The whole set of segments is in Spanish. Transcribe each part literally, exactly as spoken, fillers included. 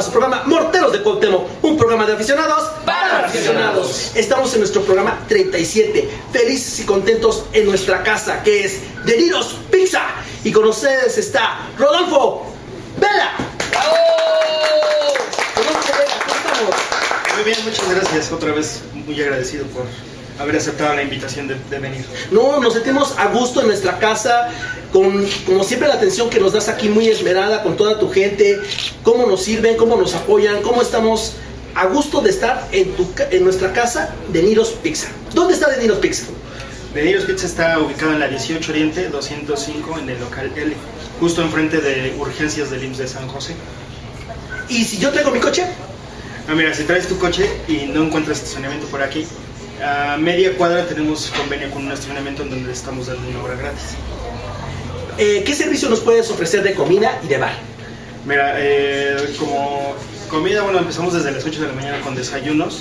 a su programa Morteros de Cuauhtémoc, un programa de aficionados para aficionados. Estamos en nuestro programa treinta y siete, felices y contentos en nuestra casa, que es D'Niros Pizza. Y con ustedes está Rodolfo Vela. ¡Bravo! Rodolfo Vela, ¿cómo estamos? Muy bien, muchas gracias. Otra vez muy agradecido por haber aceptado la invitación de, de venir. No, nos sentimos a gusto en nuestra casa, con, como siempre, la atención que nos das aquí muy esmerada, con toda tu gente, cómo nos sirven, cómo nos apoyan, cómo estamos a gusto de estar en, tu, en nuestra casa de D'Niros Pizza. ¿Dónde está D'Niros Pizza? D'Niros Pizza está ubicado en la dieciocho Oriente, doscientos cinco, en el local L, justo enfrente de Urgencias del I M S S de San José. ¿Y si yo traigo mi coche? Ah, mira, si traes tu coche y no encuentras estacionamiento por aquí, a media cuadra tenemos convenio con un estacionamiento en donde estamos dando una hora gratis. Eh, ¿Qué servicio nos puedes ofrecer de comida y de bar? Mira, eh, como comida, bueno, empezamos desde las ocho de la mañana con desayunos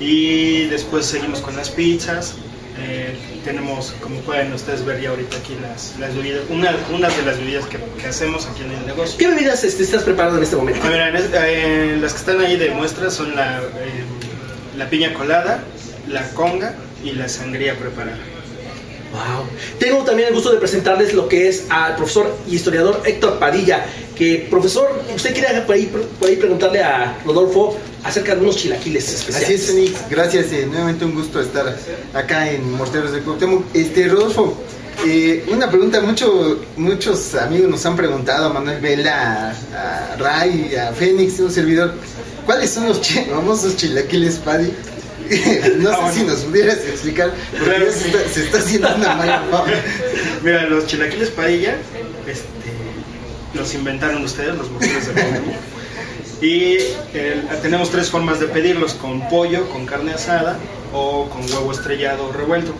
y después seguimos con las pizzas. Eh, tenemos, como pueden ustedes ver ya ahorita aquí, las, las bebidas, una, una de las bebidas que, que hacemos aquí en el negocio. ¿Qué bebidas este, estás preparando en este momento? Ah, mira, en este, eh, las que están ahí de muestra son la, eh, la piña colada, la conga y la sangría preparada. Wow. Tengo también el gusto de presentarles lo que es al profesor y historiador Héctor Padilla, que, profesor, usted quiere por ahí, por ahí preguntarle a Rodolfo acerca de unos chilaquiles especiales. Así es, Fénix, gracias, eh, nuevamente un gusto estar acá en Morteros de Cuauhtémoc. Este, Rodolfo, eh, una pregunta, mucho, muchos amigos nos han preguntado, a Manuel Vela, a, a Ray, a Fénix, un servidor, ¿cuáles son los ch famosos chilaquiles, Paddy? No sé, ah, bueno, si nos pudieras explicar, porque claro, se, sí. está, se está haciendo una mala fama. Mira, los chilaquiles Padilla, este, los inventaron ustedes, los morteros de Cuauhtémoc. Y eh, tenemos tres formas de pedirlos: con pollo, con carne asada o con huevo estrellado o revuelto.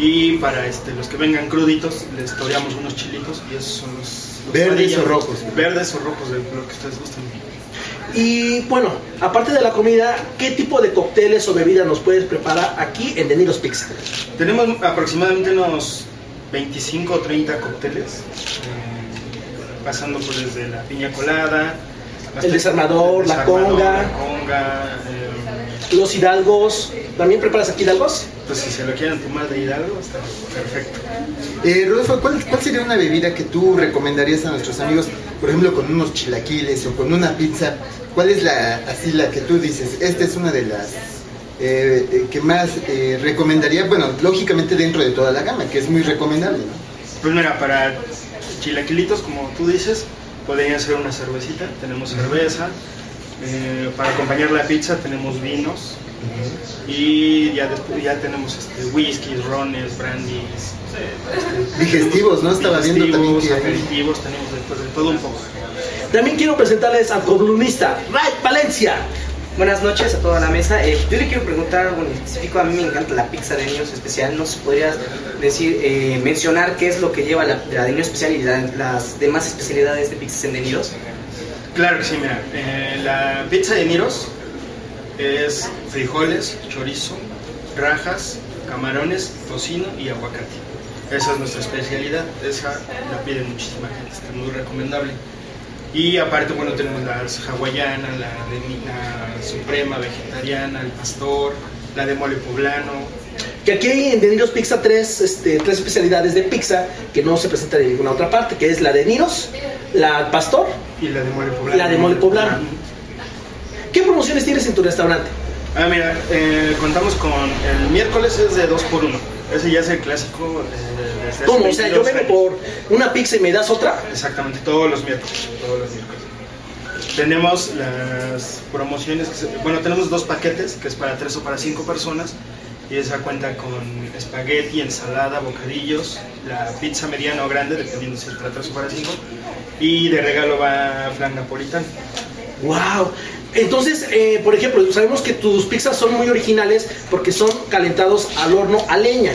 Y para este, los que vengan cruditos, les toreamos unos chilitos, y esos son los, los verdes Padilla, o rojos. Verdes o rojos, de lo que ustedes gusten. Y bueno, aparte de la comida, ¿qué tipo de cócteles o bebidas nos puedes preparar aquí en D'Niros Pizza? Tenemos aproximadamente unos veinticinco o treinta cócteles, eh, pasando por desde la piña colada, el desarmador, el desarmador, la conga, la conga eh, los hidalgos. ¿También preparas aquí hidalgos? Pues si se lo quieren tomar de hidalgo, está perfecto. Eh, Rodolfo, ¿cuál, ¿cuál sería una bebida que tú recomendarías a nuestros amigos? Por ejemplo, con unos chilaquiles o con una pizza, ¿cuál es la, así la que tú dices? Esta es una de las eh, eh, que más eh, recomendaría, bueno, lógicamente dentro de toda la gama, que es muy recomendable, ¿no? Pues mira, para chilaquilitos, como tú dices, podría ser una cervecita, tenemos cerveza, eh, para acompañar la pizza tenemos vinos, uh-huh, y ya después ya tenemos este, whiskies, rones, brandies, este, digestivos, ¿no? Estaba viendo también que aperitivos, tenemos después de todo un poco. También quiero presentarles al columnista Ray Valencia. Buenas noches a toda la mesa. Eh, yo le quiero preguntar algo en específico. A mí me encanta la pizza de D'Niros especial. ¿No se podrías decir, eh, mencionar qué es lo que lleva la, la D'Niros especial y la, las demás especialidades de pizzas en D'Niros? Claro que sí, mira. Eh, la pizza de D'Niros es frijoles, chorizo, rajas, camarones, tocino y aguacate. Esa es nuestra especialidad. Esa la pide muchísima gente. Está muy recomendable. Y aparte, bueno, tenemos las hawaianas, la de la suprema, vegetariana, el pastor, la de mole poblano. Que aquí hay en D'Niros Pizza tres, este, tres especialidades de pizza que no se presentan en ninguna otra parte, que es la de D'Niros, la pastor y la de mole poblano. La de mole poblano. ¿Qué promociones tienes en tu restaurante? Ah, mira, eh, contamos con el miércoles es de dos por uno. Ese ya es el clásico. Eh, ¿Cómo? O sea, yo vengo por una pizza y me das otra. Exactamente, todos los miércoles. Todos los miércoles. Tenemos las promociones. Que se, bueno, tenemos dos paquetes, que es para tres o para cinco personas. Y esa cuenta con espagueti, ensalada, bocadillos, la pizza mediana o grande, dependiendo si es para tres o para cinco. Y de regalo va flan napolitano. ¡Wow! Entonces, eh, por ejemplo, sabemos que tus pizzas son muy originales porque son calentados al horno a leña.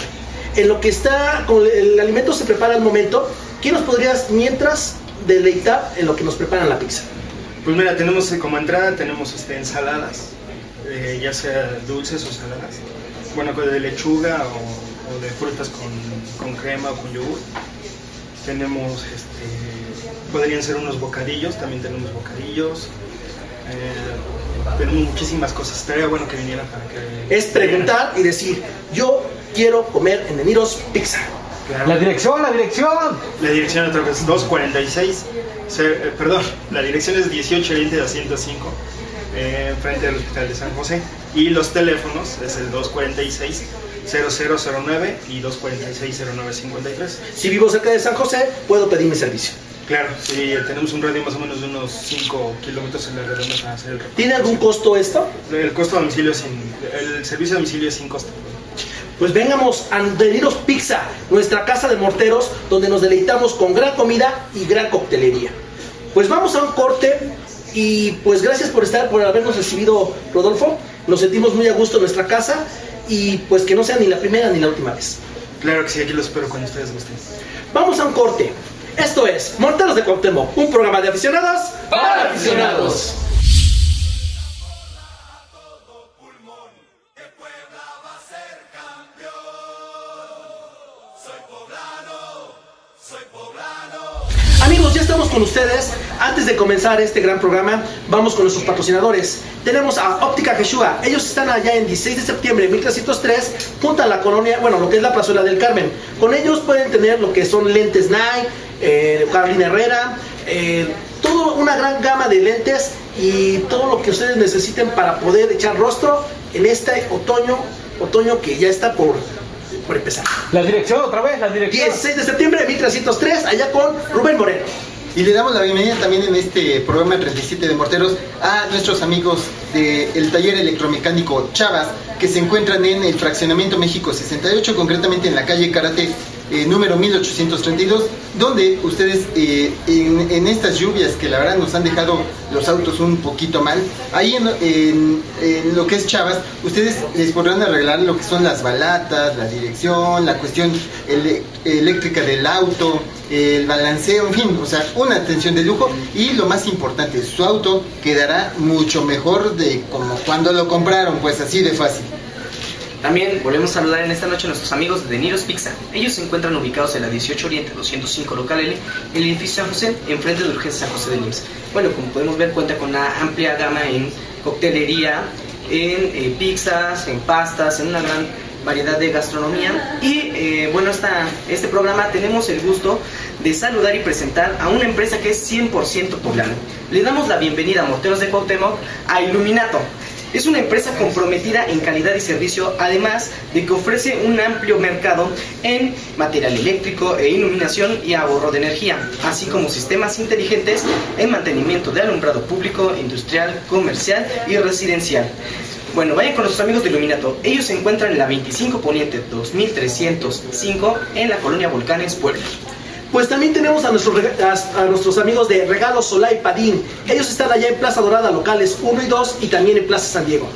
En lo que está, con el alimento se prepara al momento, ¿qué nos podrías mientras deleitar en lo que nos preparan la pizza? Pues mira, tenemos como entrada, tenemos este, ensaladas, eh, ya sea dulces o saladas, bueno, de lechuga o, o de frutas con, con crema o con yogur. Tenemos, este, podrían ser unos bocadillos, también tenemos bocadillos. Eh, pero muchísimas cosas. Estaría bueno que vinieran para que... Es preguntar y decir, yo quiero comer en D'Niros Pizza. Claro. La dirección, la dirección. La dirección otra vez, doscientos cuarenta y seis. Eh, perdón, la dirección es dieciocho veinte a ciento cinco. Eh, frente al Hospital de San José, y los teléfonos es el dos cuatro seis cero cero cero nueve y dos cuatro seis cero nueve cinco tres. Si vivo cerca de San José, puedo pedir mi servicio. Claro, sí, tenemos un radio más o menos de unos cinco kilómetros en la redonda para hacer el recorrido. ¿Tiene algún costo esto? El costo a domicilio es sin, el servicio a domicilio es sin costo. Pues vengamos a D'Niros Pizza, nuestra casa de morteros, donde nos deleitamos con gran comida y gran coctelería. Pues vamos a un corte. Y pues gracias por estar, por habernos recibido, Rodolfo. Nos sentimos muy a gusto en nuestra casa. Y pues que no sea ni la primera ni la última vez. Claro que sí, aquí lo espero cuando ustedes gusten. Vamos a un corte. Esto es Morteros del Cuauhtémoc, un programa de aficionados para aficionados. Amigos, ya estamos con ustedes. Antes de comenzar este gran programa, vamos con nuestros patrocinadores. Tenemos a Óptica Jeshua. Ellos están allá en dieciséis de septiembre mil trescientos tres, junto a la colonia, bueno, lo que es la plazuela del Carmen. Con ellos pueden tener lo que son lentes Nike, eh, Carolina Herrera, eh, toda una gran gama de lentes y todo lo que ustedes necesiten para poder echar rostro en este otoño, otoño que ya está por... por empezar. La dirección otra vez, la dirección. dieciséis de septiembre de mil trescientos tres, allá con Rubén Moreno. Y le damos la bienvenida también en este programa treinta y siete de Morteros a nuestros amigos del taller electromecánico Chavas, que se encuentran en el fraccionamiento México sesenta y ocho, concretamente en la calle Karate eh, número mil ochocientos treinta y dos, donde ustedes eh, en, en estas lluvias que la verdad nos han dejado los autos un poquito mal, ahí en, en, en lo que es Chavas, ustedes les podrán arreglar lo que son las balatas, la dirección, la cuestión ele, eléctrica del auto, el balanceo, en fin, o sea, una atención de lujo y lo más importante, su auto quedará mucho mejor de como cuando lo compraron, pues así de fácil. También volvemos a saludar en esta noche a nuestros amigos de D'Niros Pizza. Ellos se encuentran ubicados en la dieciocho Oriente doscientos cinco local L, en el edificio San José, enfrente de Urgencia San José de Nimes. Bueno, como podemos ver, cuenta con una amplia gama en coctelería, en eh, pizzas, en pastas, en una gran variedad de gastronomía. Y eh, bueno, esta, este programa tenemos el gusto de saludar y presentar a una empresa que es cien por ciento poblana. Le damos la bienvenida a Morteros de Cuauhtémoc a Iluminatto. Es una empresa comprometida en calidad y servicio, además de que ofrece un amplio mercado en material eléctrico e iluminación y ahorro de energía, así como sistemas inteligentes en mantenimiento de alumbrado público, industrial, comercial y residencial. Bueno, vayan con nuestros amigos de Iluminatto. Ellos se encuentran en la veinticinco Poniente dos mil trescientos cinco en la colonia Volcanes, Puebla. Pues también tenemos a nuestros, a, a nuestros amigos de Regalos Solá y Padín. Ellos están allá en Plaza Dorada, locales uno y dos, y también en Plaza San Diego.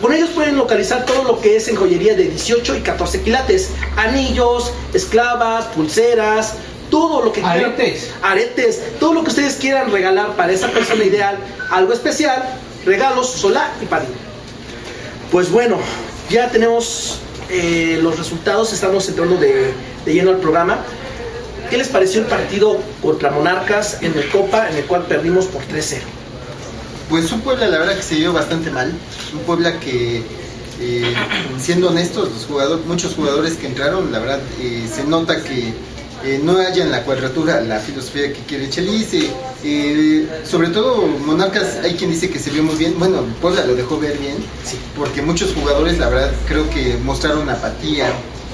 Con ellos pueden localizar todo lo que es en joyería de dieciocho y catorce quilates. Anillos, esclavas, pulseras, todo lo que quieran. Aretes. Aretes. Todo lo que ustedes quieran regalar para esa persona ideal, algo especial, Regalos Solá y Padín. Pues bueno, ya tenemos eh, los resultados, estamos entrando de, de lleno al programa. ¿Qué les pareció el partido contra Monarcas en el Copa, en el cual perdimos por tres cero? Pues un Puebla la verdad que se dio bastante mal, un Puebla que eh, siendo honestos, los jugadores, muchos jugadores que entraron, la verdad eh, se nota que eh, no hay en la cuadratura la filosofía que quiere Chelis, eh, eh, sobre todo Monarcas, hay quien dice que se vio muy bien, bueno, Puebla lo dejó ver bien, sí, porque muchos jugadores la verdad creo que mostraron apatía.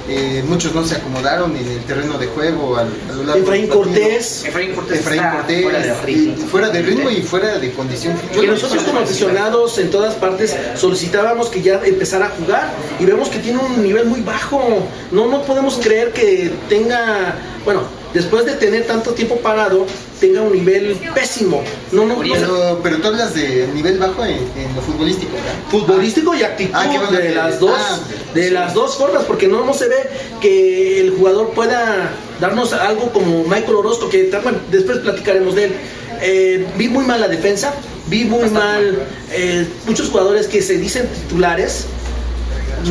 Eh, muchos no se acomodaron en el terreno de juego al, a lo largo Efraín Cortés Efraín Cortés, Efraín Cortés fuera de ritmo, y, fuera de ritmo y fuera de condición física. Que nosotros como aficionados en todas partes solicitábamos que ya empezara a jugar y vemos que tiene un nivel muy bajo. No, no podemos creer que tenga, bueno, después de tener tanto tiempo parado, tenga un nivel pésimo. No, no, pero, pero tú hablas de nivel bajo en, en lo futbolístico, ¿verdad? Futbolístico y actitud, ah, bueno, de, las dos, ah, de sí. las dos formas, porque no, no se ve que el jugador pueda darnos algo como Michael Orozco, que bueno, después platicaremos de él. Eh, vi muy mal la defensa, vi muy Bastante mal eh, muchos jugadores que se dicen titulares.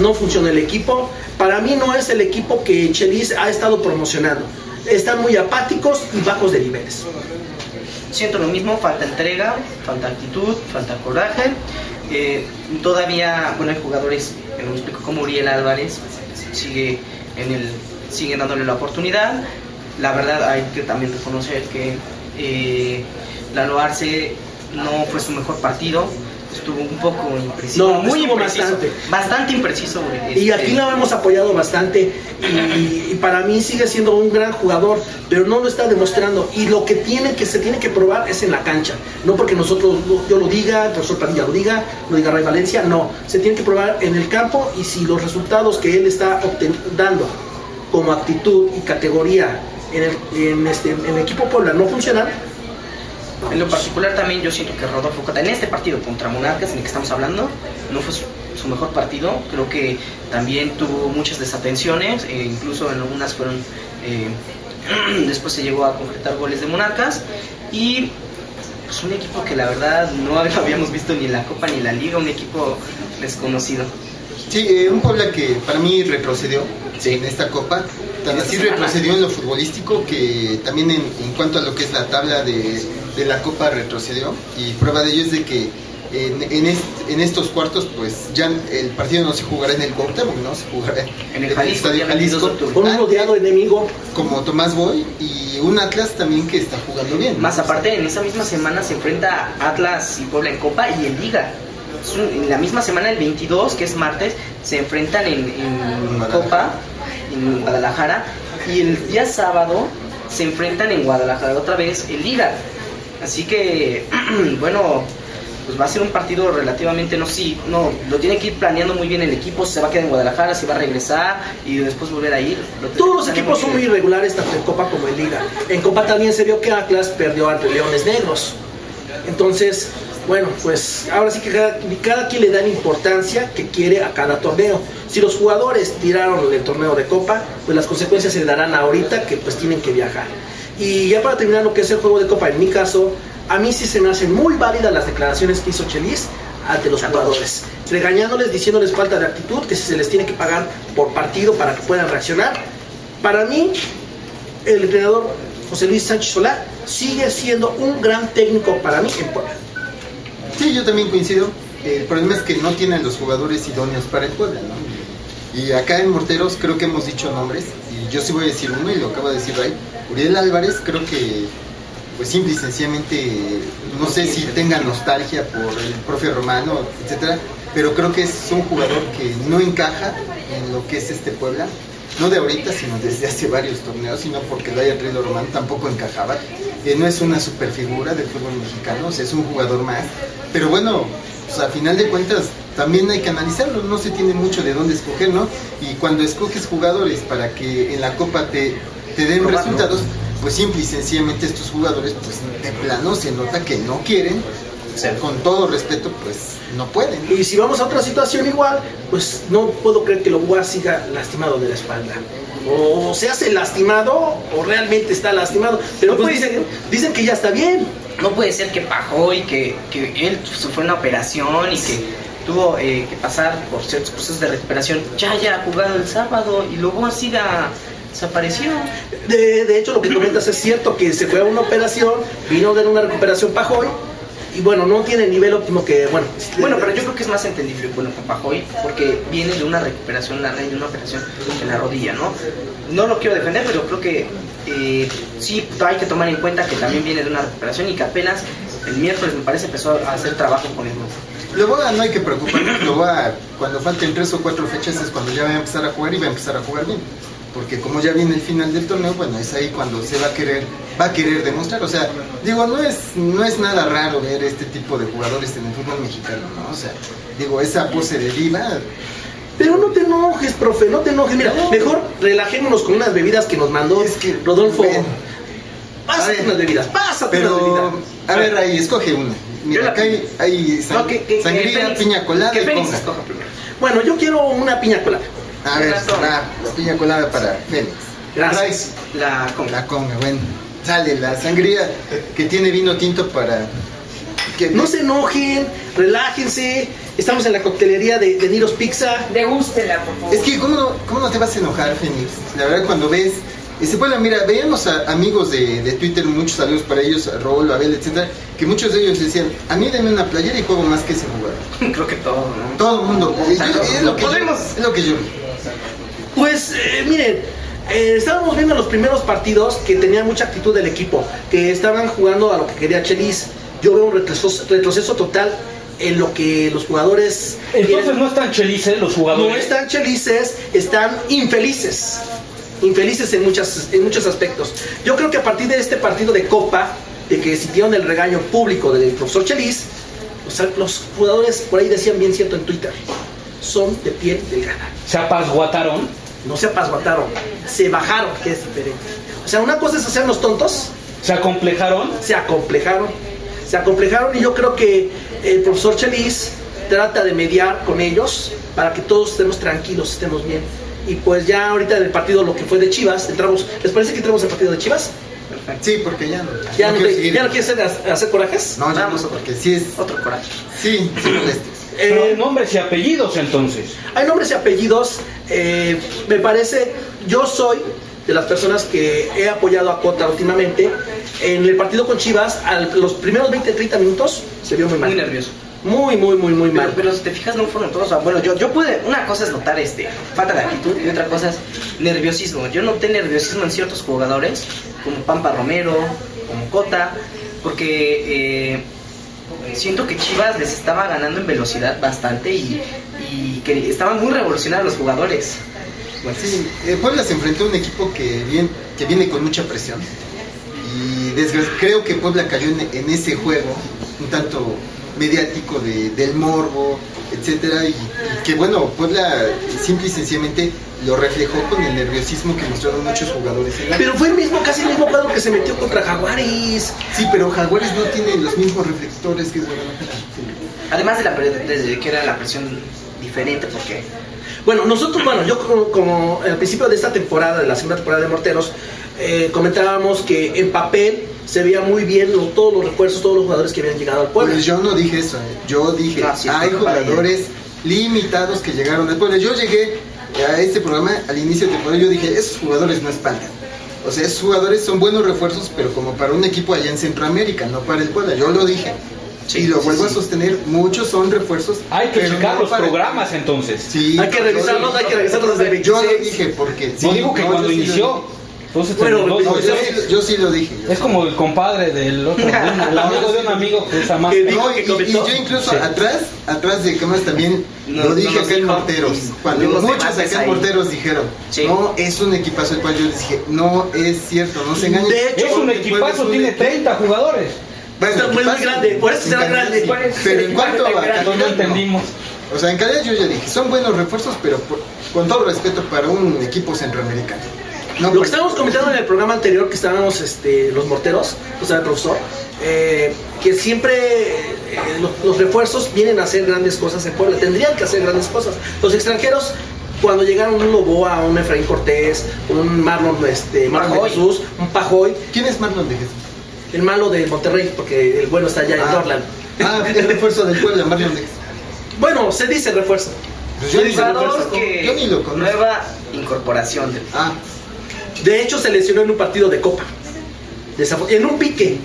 No funciona el equipo. Para mí no es el equipo que Chelis ha estado promocionando. Están muy apáticos y bajos de niveles. siento lo mismo, falta entrega, falta actitud, falta coraje. Eh, todavía, bueno, hay jugadores, me lo explico, como Uriel Álvarez, sigue en el, siguen dándole la oportunidad. La verdad hay que también reconocer que eh, Lalo Arce no fue su mejor partido. Estuvo un poco impreciso. No, muy impreciso. Bastante. Bastante impreciso. Este. Y aquí lo hemos apoyado bastante. Y, y para mí sigue siendo un gran jugador, pero no lo está demostrando. Y lo que tiene que se tiene que probar es en la cancha. No porque nosotros yo lo diga, el profesor Padilla lo diga, lo diga Ray Valencia. No, se tiene que probar en el campo. Y si los resultados que él está dando como actitud y categoría en el, en este, en el equipo Puebla no funcionan. En lo particular también yo siento que Rodolfo Cota en este partido contra Monarcas en el que estamos hablando no fue su, su mejor partido. Creo que también tuvo muchas desatenciones, eh, incluso en algunas fueron eh, después se llegó a concretar goles de Monarcas. Y pues un equipo que la verdad no habíamos visto ni en la Copa ni en la Liga, un equipo desconocido. Sí, eh, un Puebla que para mí retrocedió, sí, en esta Copa. Tan así retrocedió en lo futbolístico que también en, en cuanto a lo que es la tabla de, de la Copa retrocedió, y prueba de ello es de que en, en, est, en estos cuartos pues ya el partido no se jugará en el Cuauhtémoc, no se jugará en, en el Jalisco, Estadio Jalisco, con un odiado enemigo como Tomás Boy y un Atlas también que está jugando bien. Más aparte, en esa misma semana se enfrenta Atlas y Puebla en Copa y en Liga. En la misma semana, el veintidós, que es martes, se enfrentan en, en Copa, en Guadalajara, y el día sábado se enfrentan en Guadalajara otra vez en Liga. Así que, bueno, pues va a ser un partido relativamente, no, sí, no, lo tiene que ir planeando muy bien el equipo, se va a quedar en Guadalajara, se va a regresar y después volver a ir. Lo Todos los equipos son muy irregulares, tanto en Copa como en Liga. En Copa también se vio que Atlas perdió ante Leones Negros. Entonces, bueno, pues ahora sí que cada, cada quien le da la importancia que quiere a cada torneo. Si los jugadores tiraron el torneo de Copa, pues las consecuencias se darán ahorita, que pues tienen que viajar. Y ya para terminar lo que es el juego de Copa, en mi caso, a mí sí se me hacen muy válidas las declaraciones que hizo Chelis ante los jugadores, regañándoles, diciéndoles falta de actitud, que se les tiene que pagar por partido para que puedan reaccionar. Para mí, el entrenador José Luis Sánchez Solá sigue siendo un gran técnico para mí en Puebla. Sí, yo también coincido. El problema es que no tienen los jugadores idóneos para el Puebla, ¿no? Y acá en Morteros creo que hemos dicho nombres, y yo sí voy a decir uno, y lo acabo de decir Ray. Uriel Álvarez, creo que, pues simple y sencillamente, no sé si tenga nostalgia por el profe Romano, etcétera, pero creo que es un jugador que no encaja en lo que es este Puebla. No de ahorita, sino desde hace varios torneos, sino porque lo haya traído Román, tampoco encajaba. Eh, no es una superfigura del fútbol mexicano, o sea, es un jugador más. Pero bueno, pues al final de cuentas también hay que analizarlo, no se tiene mucho de dónde escoger, ¿no? Y cuando escoges jugadores para que en la Copa te, te den Román, resultados, ¿no? Pues simple y sencillamente estos jugadores, pues de plano se nota que no quieren. O sea, con todo respeto, pues no pueden. Y si vamos a otra situación igual, pues no puedo creer que Loboa siga lastimado de la espalda. O se hace lastimado, o realmente está lastimado. Pero pues dicen, dicen que ya está bien. No puede ser que Pajoy, que, que él sufrió una operación y que tuvo eh, que pasar por ciertos procesos de recuperación, ya haya jugado el sábado y Loboa siga desapareció. De, de hecho, lo que comentas es cierto, que se fue a una operación, vino de una recuperación Pajoy. Y bueno, no tiene el nivel óptimo que, bueno... Bueno, pero yo creo que es más entendible, bueno, con Pajoy, porque viene de una recuperación, la de una operación en la rodilla, ¿no? No lo quiero defender, pero creo que eh, sí hay que tomar en cuenta que también viene de una recuperación y que apenas el miércoles, me parece, empezó a hacer trabajo con el grupo. Loboa no hay que preocuparnos, Loboa cuando falten tres o cuatro fechas es cuando ya va a empezar a jugar y va a empezar a jugar bien. Porque como ya viene el final del torneo, bueno, es ahí cuando se va a querer, va a querer demostrar. O sea, digo, no es, no es nada raro ver este tipo de jugadores en el fútbol mexicano, ¿no? O sea, digo, esa pose de diva. Pero no te enojes, profe, no te enojes. Mira, no, mejor relajémonos con unas bebidas que nos mandó es que, Rodolfo. Ven. Pásate ver, unas bebidas, pásate pero, unas bebidas. A ver, ahí, escoge una. Mira, acá hay, hay sang no, que, que, sangría, que piña colada que y Fénix escoja primero. Bueno, yo quiero una piña colada. A ver, la, la piña colada para Fénix. Gracias. La conga. La conga, bueno. Sale la sangría que tiene vino tinto para... Que... No se enojen, relájense. Estamos en la coctelería de D'Niros Pizza. Degústela, por favor. Es que, ¿cómo no, cómo no te vas a enojar, Fénix? La verdad, cuando ves Este, Puebla, mira, veíamos a amigos de, de Twitter, muchos saludos para ellos, Raúl, Abel, etcétera, que muchos de ellos decían, a mí denme una playera y juego más que ese jugador. Creo que todo, ¿no? Todo el mundo. Eh, yo, es, lo que podemos... yo, es lo que yo Pues, eh, miren, eh, estábamos viendo los primeros partidos que tenían mucha actitud del equipo, que estaban jugando a lo que quería Chelis. Yo veo un retroceso, retroceso total en lo que los jugadores... Entonces quieren. No están chelices los jugadores. No están chelices, están infelices. Infelices en, muchas, en muchos aspectos. Yo creo que a partir de este partido de Copa, de que sintieron el regaño público del profesor Chelis, o sea, los jugadores, por ahí decían bien cierto en Twitter, son de piel delgada. ¿Se apasguataron? No se apasguataron, se bajaron, que es diferente. O sea, una cosa es hacer los tontos. ¿Se acomplejaron? Se acomplejaron. Se acomplejaron y yo creo que el profesor Chelis trata de mediar con ellos para que todos estemos tranquilos, estemos bien. Y pues ya ahorita del partido, lo que fue de Chivas, entramos. ¿Les parece que entramos al partido de Chivas? Perfecto. Sí, porque ya no. ¿Ya no, no te, ¿ya no quieres hacer, hacer corajes? No, ya no, no, porque sí es. Otro coraje. Sí, sí, molestes. Eh, nombres y apellidos, entonces. Hay nombres y apellidos. Eh, me parece, yo soy de las personas que he apoyado a Cota últimamente. En el partido con Chivas, a los primeros veinte, treinta minutos, se vio muy mal. Muy nervioso. Muy, muy, muy, muy mal. Pero, pero si te fijas, no fueron todos. Bueno, yo, yo pude. Una cosa es notar este, falta de actitud y otra cosa es nerviosismo. Yo noté nerviosismo en ciertos jugadores, como Pampa Romero, como Cota, porque eh, siento que Chivas les estaba ganando en velocidad bastante y, y que estaban muy revolucionados los jugadores. Bueno, sí, eh, Puebla se enfrentó a un equipo que viene, que viene con mucha presión. Y creo que Puebla cayó en, en ese juego un tanto mediático de, del morbo, etcétera, y, y que bueno, Puebla simple y sencillamente lo reflejó con el nerviosismo que mostraron muchos jugadores. Pero fue el mismo, casi el mismo cuadro que se metió contra Jaguares. Sí, pero Jaguares no tiene los mismos reflectores que Guadalajara. Además de la de que era la presión diferente, porque bueno, nosotros, bueno, yo como, como al principio de esta temporada, de la segunda temporada de Morteros, eh, comentábamos que en papel se veía muy bien lo, todos los refuerzos, todos los jugadores que habían llegado al pueblo. Pues yo no dije eso, eh. yo dije, gracias, hay jugadores limitados que llegaron al pueblo. Yo llegué a este programa al inicio de temporada, yo dije, esos jugadores no espaldan. O sea, esos jugadores son buenos refuerzos, pero como para un equipo allá en Centroamérica, no para el pueblo. Yo lo dije. Sí, y lo vuelvo sí, sí. a sostener, muchos son refuerzos. Hay que checar no los para... programas entonces. Sí, hay que revisarlos, hay que revisarlos desde el Yo lo dije porque sí, no digo que no, cuando inició. Entonces, bueno, no, yo, sí, yo sí lo dije. Es como sí. el compadre del otro, el amigo de un amigo que usa más. No, y, y yo incluso sí. atrás, atrás de cámaras también no, lo dije no acá en Morteros. Cuando no muchos acá en Morteros dijeron, sí. no es un equipazo, el cual yo dije, no es cierto, no se engañen. De hecho, es un equipazo, tiene treinta jugadores. Bueno, muy muy grande, por eso será grande. Pero en cuanto a calidad, no entendimos. O sea, en calidad yo ya dije, son buenos refuerzos, pero por, con todo respeto para un equipo centroamericano. No, lo que estábamos comentando en el programa anterior, que estábamos este, los morteros, o sea, el profesor, eh, que siempre eh, los, los refuerzos vienen a hacer grandes cosas en Puebla, tendrían que hacer grandes cosas. Los extranjeros, cuando llegaron un Loboa, un Efraín Cortés, un Marlon, este, Marlon de Jesús, un Pajoy. ¿Quién es Marlon de Jesús? El malo de Monterrey, porque el bueno está allá ah, en Portland. Ah, el refuerzo del Puebla, Marlon Dex. Bueno, se dice refuerzo. Pues yo, dice refuerzo que yo ni lo conozco. Nueva incorporación. Del... Ah. De hecho, se lesionó en un partido de Copa. En un pique.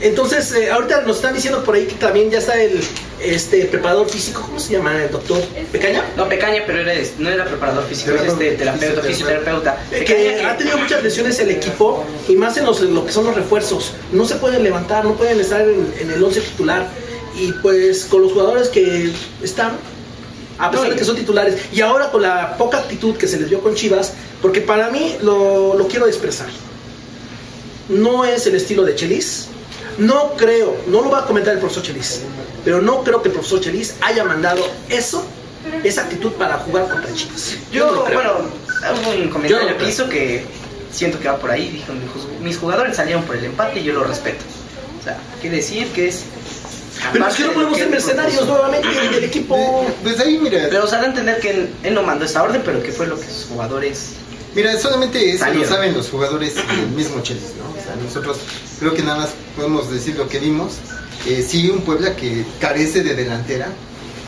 Entonces, eh, ahorita nos están diciendo por ahí que también ya está el este preparador físico. ¿Cómo se llama? ¿El doctor Pecaña? No, Pecaña, pero era, no era preparador físico, es este terapeuta, fisioterapeuta. Pecaña, que, que ha tenido muchas lesiones el equipo y más en, los, en lo que son los refuerzos. No se pueden levantar, no pueden estar en, en el once titular. Y pues con los jugadores que están, a pesar de que son titulares, y ahora con la poca actitud que se les dio con Chivas, porque para mí lo, lo quiero expresar. No es el estilo de Chelis. No creo, no lo va a comentar el profesor Chelis, pero no creo que el profesor Chelis haya mandado eso, esa actitud para jugar contra Chivas. Yo, no bueno, hubo un comentario no que hizo que siento que va por ahí, dijo, mis jugadores salieron por el empate y yo lo respeto. O sea, ¿qué decir que es? Pero es que no podemos ser mercenarios nuevamente del equipo. Desde ahí, mira. Pero o sea, de entender que él, él no mandó esa orden, pero que fue lo que sus jugadores... Mira, solamente eso lo saben los jugadores del mismo Chelis, ¿no? O sea, nosotros creo que nada más podemos decir lo que vimos. Eh, sí, un Puebla que carece de delantera,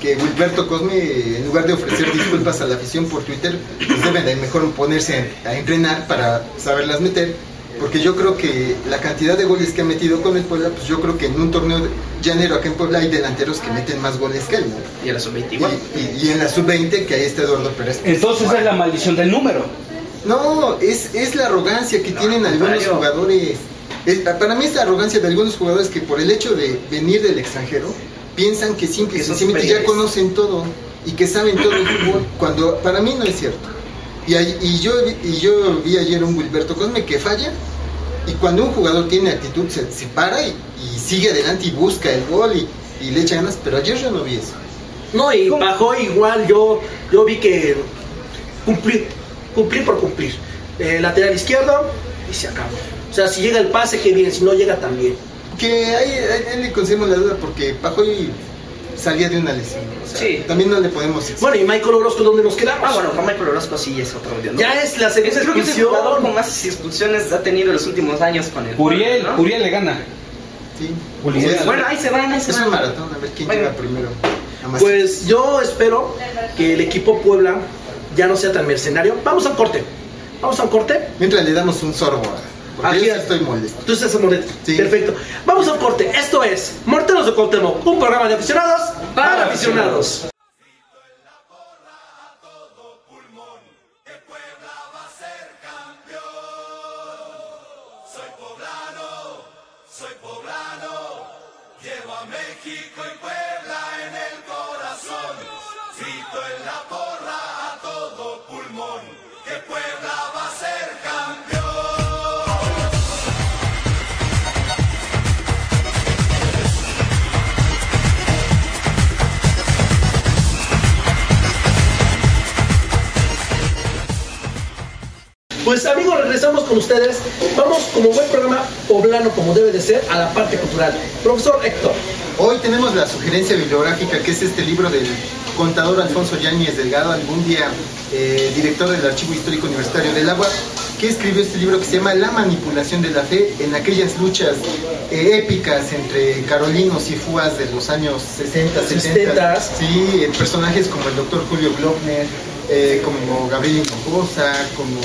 que Wilberto Cosme, en lugar de ofrecer disculpas a la afición por Twitter, pues deben de mejor ponerse a entrenar para saberlas meter, porque yo creo que la cantidad de goles que ha metido con el Puebla, pues yo creo que en un torneo llanero acá en Puebla hay delanteros que meten más goles que él, ¿no? Y en la sub veinte igual. Y, y, y en la sub veinte, que ahí está Eduardo Pérez. Entonces es la maldición del número. No, es, es la arrogancia que no, tienen algunos claro. jugadores. Es, para mí es la arrogancia de algunos jugadores que por el hecho de venir del extranjero, piensan que simple y sencillamente ya conocen todo y que saben todo el fútbol, cuando para mí no es cierto. Y, hay, y, yo, y yo vi ayer un Wilberto Cosme que falla, y cuando un jugador tiene actitud se, se para y, y sigue adelante y busca el gol y, y le echa ganas, pero ayer yo no vi eso. No, y Pajoy igual, yo, yo vi que cumplir, cumplir por cumplir. Eh, lateral izquierdo y se acabó. O sea, si llega el pase, que bien, si no llega también. Que ahí, ahí le conseguimos la duda porque Pajoy salía de una lesión, o sea, sí. También no le podemos decir. Bueno, y Michael Orozco, ¿dónde nos quedamos? Ah, bueno, con Michael Orozco sí es otro día, ¿no? Ya es la segunda expulsión. Creo que es el jugador con más expulsiones ha tenido en los últimos años con el Uriel, ¿no? Uriel le gana. Sí. Uriel. Bueno, ahí se van, ahí se van. Es un maratón, a ver quién bueno. llega primero. Pues yo espero que el equipo Puebla ya no sea tan mercenario. Vamos a un corte. Vamos a un corte. Mientras le damos un sorbo. Porque aquí estoy molesto. Tú estás molesto. Sí. Perfecto. Vamos al corte. Esto es Morteros del Cuauhtémoc, un programa de aficionados para aficionados. Pues amigos, regresamos con ustedes. Vamos, como buen programa poblano, como debe de ser, a la parte cultural. Profesor Héctor. Hoy tenemos la sugerencia bibliográfica, que es este libro del contador Alfonso Yáñez Delgado, algún día eh, director del Archivo Histórico Universitario del Agua, que escribió este libro que se llama La manipulación de la fe en aquellas luchas eh, épicas entre carolinos y fúas de los años sesenta, setenta. Sí, eh, personajes como el doctor Julio Glockner, Eh, como Gabriel Hinojosa, como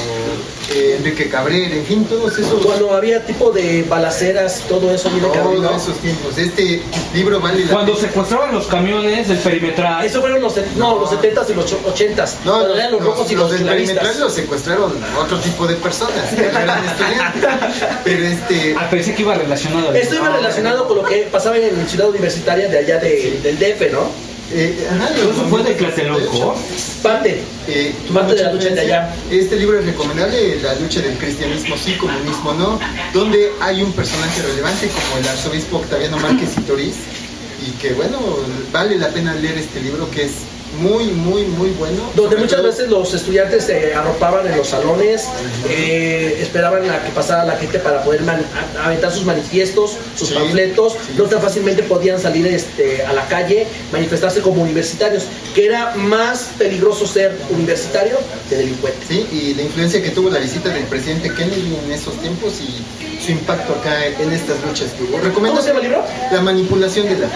eh, Enrique Cabrera, en fin, todos esos. Cuando había tipo de balaceras, todo eso viene cambiando. Todos esos tiempos. Este libro vale la Cuando pena. Secuestraban los camiones del perimetral. Eso fueron los no, no los setentas y los ochentas. No, cuando eran los, los rojos y los, los del perimetral los secuestraron a otro tipo de personas. Que eran estudiantes. Pero este. Ah, pensé que iba relacionado. Esto iba relacionado con lo que pasaba en Ciudad Universitaria de allá de, sí. del D F, ¿no? Eh, ajá, ¿Eso momentos, fue de clase loco? Parte, eh, parte de la lucha de allá. Este libro es recomendable, La lucha del cristianismo sí, comunismo no, donde hay un personaje relevante como el arzobispo Octaviano Márquez y Toriz, y que bueno, vale la pena leer este libro que es muy, muy, muy bueno. Donde muchas todo... veces los estudiantes se arropaban en los salones, eh, esperaban a que pasara la gente para poder man... aventar sus manifiestos, sus sí, panfletos, sí. No tan fácilmente podían salir este, a la calle, manifestarse como universitarios, que era más peligroso ser universitario que delincuente. Sí, y la influencia que tuvo la visita del presidente Kennedy en esos tiempos y su impacto acá en estas luchas que hubo. ¿Recomiendo? ¿Cómo se llama el libro? La manipulación de la fe.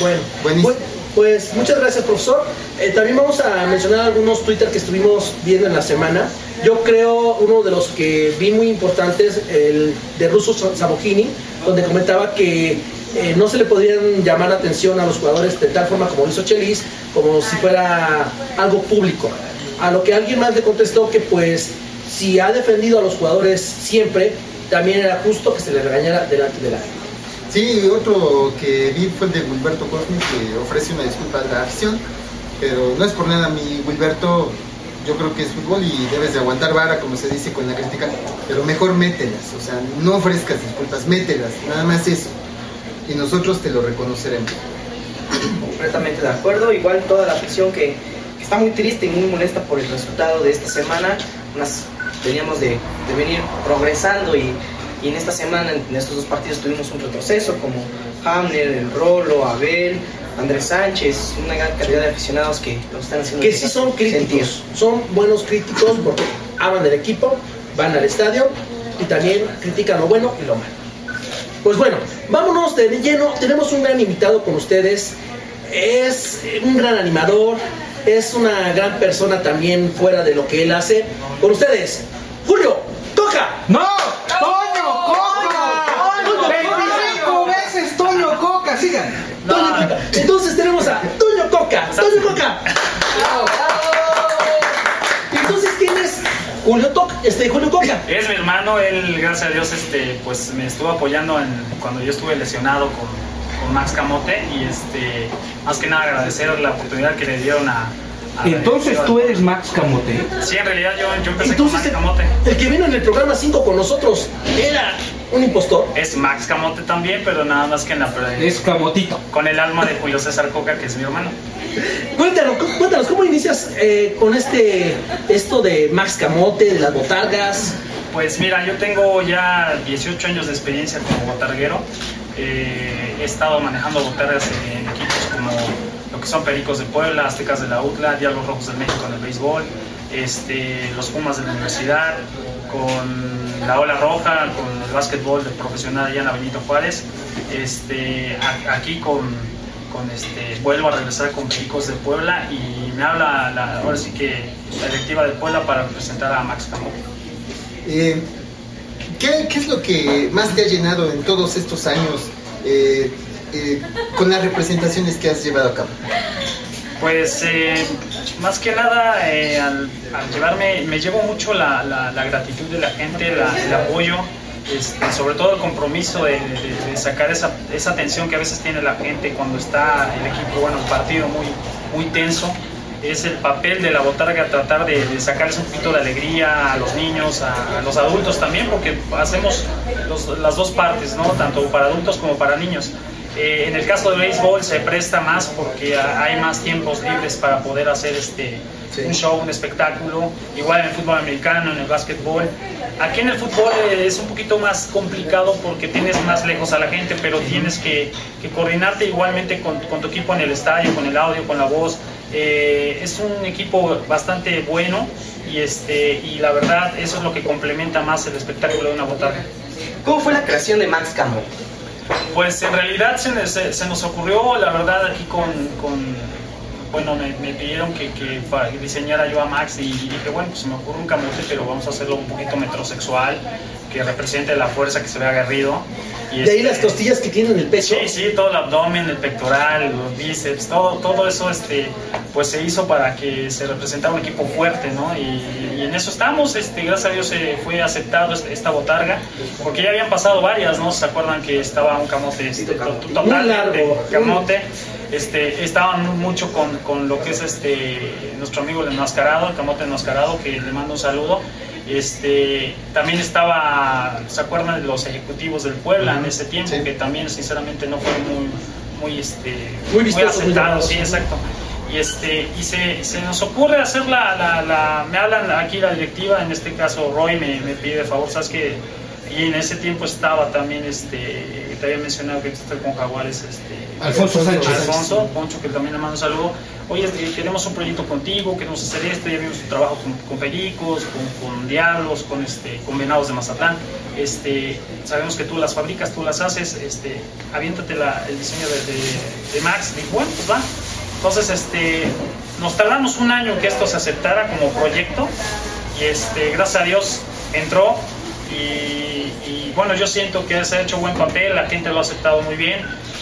Bueno, buenísimo. Bueno. Pues muchas gracias, profesor. Eh, también vamos a mencionar algunos Twitter que estuvimos viendo en la semana. Yo creo uno de los que vi muy importantes, el de Russo Sabochini, donde comentaba que eh, no se le podrían llamar la atención a los jugadores de tal forma como lo hizo Chelis, como si fuera algo público. A lo que alguien más le contestó que pues si ha defendido a los jugadores siempre, también era justo que se le regañara delante de la gente. Sí, otro que vi fue el de Wilberto Cosme, que ofrece una disculpa a la afición, pero no es por nada, mi Wilberto, yo creo que es fútbol y debes de aguantar vara, como se dice con la crítica, pero mejor mételas, o sea, no ofrezcas disculpas, mételas, nada más eso, y nosotros te lo reconoceremos. Completamente de acuerdo, igual toda la afición que, que está muy triste y muy molesta por el resultado de esta semana, nos teníamos de, de venir progresando y... Y en esta semana, en estos dos partidos, tuvimos un retroceso como Hamner, el Rolo, Abel, Andrés Sánchez, una gran cantidad de aficionados que lo están haciendo. Que sí son críticos, sentir. Son buenos críticos porque aman del equipo, van al estadio y también critican lo bueno y lo malo. Pues bueno, vámonos de lleno, tenemos un gran invitado con ustedes. es un gran animador, es una gran persona también fuera de lo que él hace. Con ustedes, Julio Coca. ¡No! ¡Toño Coca! ¡Toño Coca! veinticinco veces Toño Coca, sigan. No. Toño Coca. Entonces tenemos a Toño Coca. Toño Coca. Bravo, bravo. Entonces, ¿quién es Julio Coca? Este, Julio Coca. Es mi hermano, él, gracias a Dios, este, pues me estuvo apoyando en, cuando yo estuve lesionado con... con Max Camote, y este, más que nada agradecer la oportunidad que le dieron a... a Entonces tú eres Max Camote. Sí, en realidad yo, yo empecé Entonces, con Max Camote. El, el que vino en el programa cinco con nosotros era un impostor. Es Max Camote también, pero nada más que en la... Es Camotito. Con el alma de Julio César Coca, que es mi hermano. Cuéntanos, cuéntanos ¿cómo inicias eh, con este esto de Max Camote, de las botargas? Pues mira, yo tengo ya dieciocho años de experiencia como botarguero. Eh, he estado manejando botargas en equipos como lo que son Pericos de Puebla, Aztecas de la U T L A, Diablos Rojos del México en el béisbol, este, los Pumas de la Universidad, con la Ola Roja, con el básquetbol de profesional allá en la Benito Juárez. Este, a, aquí con, con este, vuelvo a regresar con Pericos de Puebla, y me habla la, ahora sí que la directiva de Puebla para presentar a Max Camote. Eh... ¿Qué, ¿Qué es lo que más te ha llenado en todos estos años eh, eh, con las representaciones que has llevado a cabo? Pues eh, más que nada eh, al, al llevarme, me llevo mucho la, la, la gratitud de la gente, la, el apoyo, este, sobre todo el compromiso de, de, de sacar esa, esa tensión que a veces tiene la gente cuando está el equipo, bueno, un partido muy, muy tenso. Es el papel de la botarga tratar de, de sacarles un poquito de alegría a los niños, a, a los adultos también, porque hacemos los, las dos partes, ¿no? Tanto para adultos como para niños. Eh, en el caso del béisbol se presta más porque hay más tiempos libres para poder hacer este, sí. un show, un espectáculo. Igual en el fútbol americano, en el básquetbol. Aquí en el fútbol es un poquito más complicado porque tienes más lejos a la gente, pero tienes que, que coordinarte igualmente con, con tu equipo en el estadio, con el audio, con la voz. Eh, es un equipo bastante bueno y, este, y la verdad eso es lo que complementa más el espectáculo de una botarga. ¿Cómo fue la creación de Max Camote? Pues en realidad se, se, se nos ocurrió, la verdad aquí con, con bueno me, me pidieron que, que diseñara yo a Max y, y dije bueno, pues se me ocurre un camote, pero vamos a hacerlo un poquito metrosexual, que represente la fuerza, que se vea aguerrido. Y de este, ahí las costillas que tiene en el pecho. Sí, sí, todo el abdomen, el pectoral, los bíceps, todo, todo eso este, pues se hizo para que se representara un equipo fuerte, ¿no? Y, y en eso estamos, este, gracias a Dios se fue aceptado esta botarga, porque ya habían pasado varias, ¿no? ¿Se acuerdan que estaba un camote este, total largo, camote? Este, estaban mucho con, con lo que es este, nuestro amigo el enmascarado, el camote enmascarado, que le mando un saludo. Este, también estaba, ¿se acuerdan de los ejecutivos del Puebla en ese tiempo? Sí. Que también sinceramente no fueron muy, muy, este, muy, muy aceptados, sí, exacto. Y, este, y se, se nos ocurre hacer la, la, la, me hablan aquí la directiva, en este caso Roy me, me pide de favor, ¿sabes qué? Y en ese tiempo estaba también, este, te había mencionado que estoy con Jaguares, este, Alfonso Sánchez. Alfonso, Poncho, que también le mando un saludo. Oye, queremos un proyecto contigo, queremos hacer esto, ya vimos tu trabajo con, con Pericos, con, con Diablos, con, este, con Venados de Mazatlán. Este, sabemos que tú las fabricas, tú las haces, este, aviéntate la, el diseño de, de, de Max. Dijo, bueno, pues va. Entonces, este, nos tardamos un año en que esto se aceptara como proyecto y, este, gracias a Dios, entró. Y, y bueno, yo siento que se ha hecho buen papel, la gente lo ha aceptado muy bien.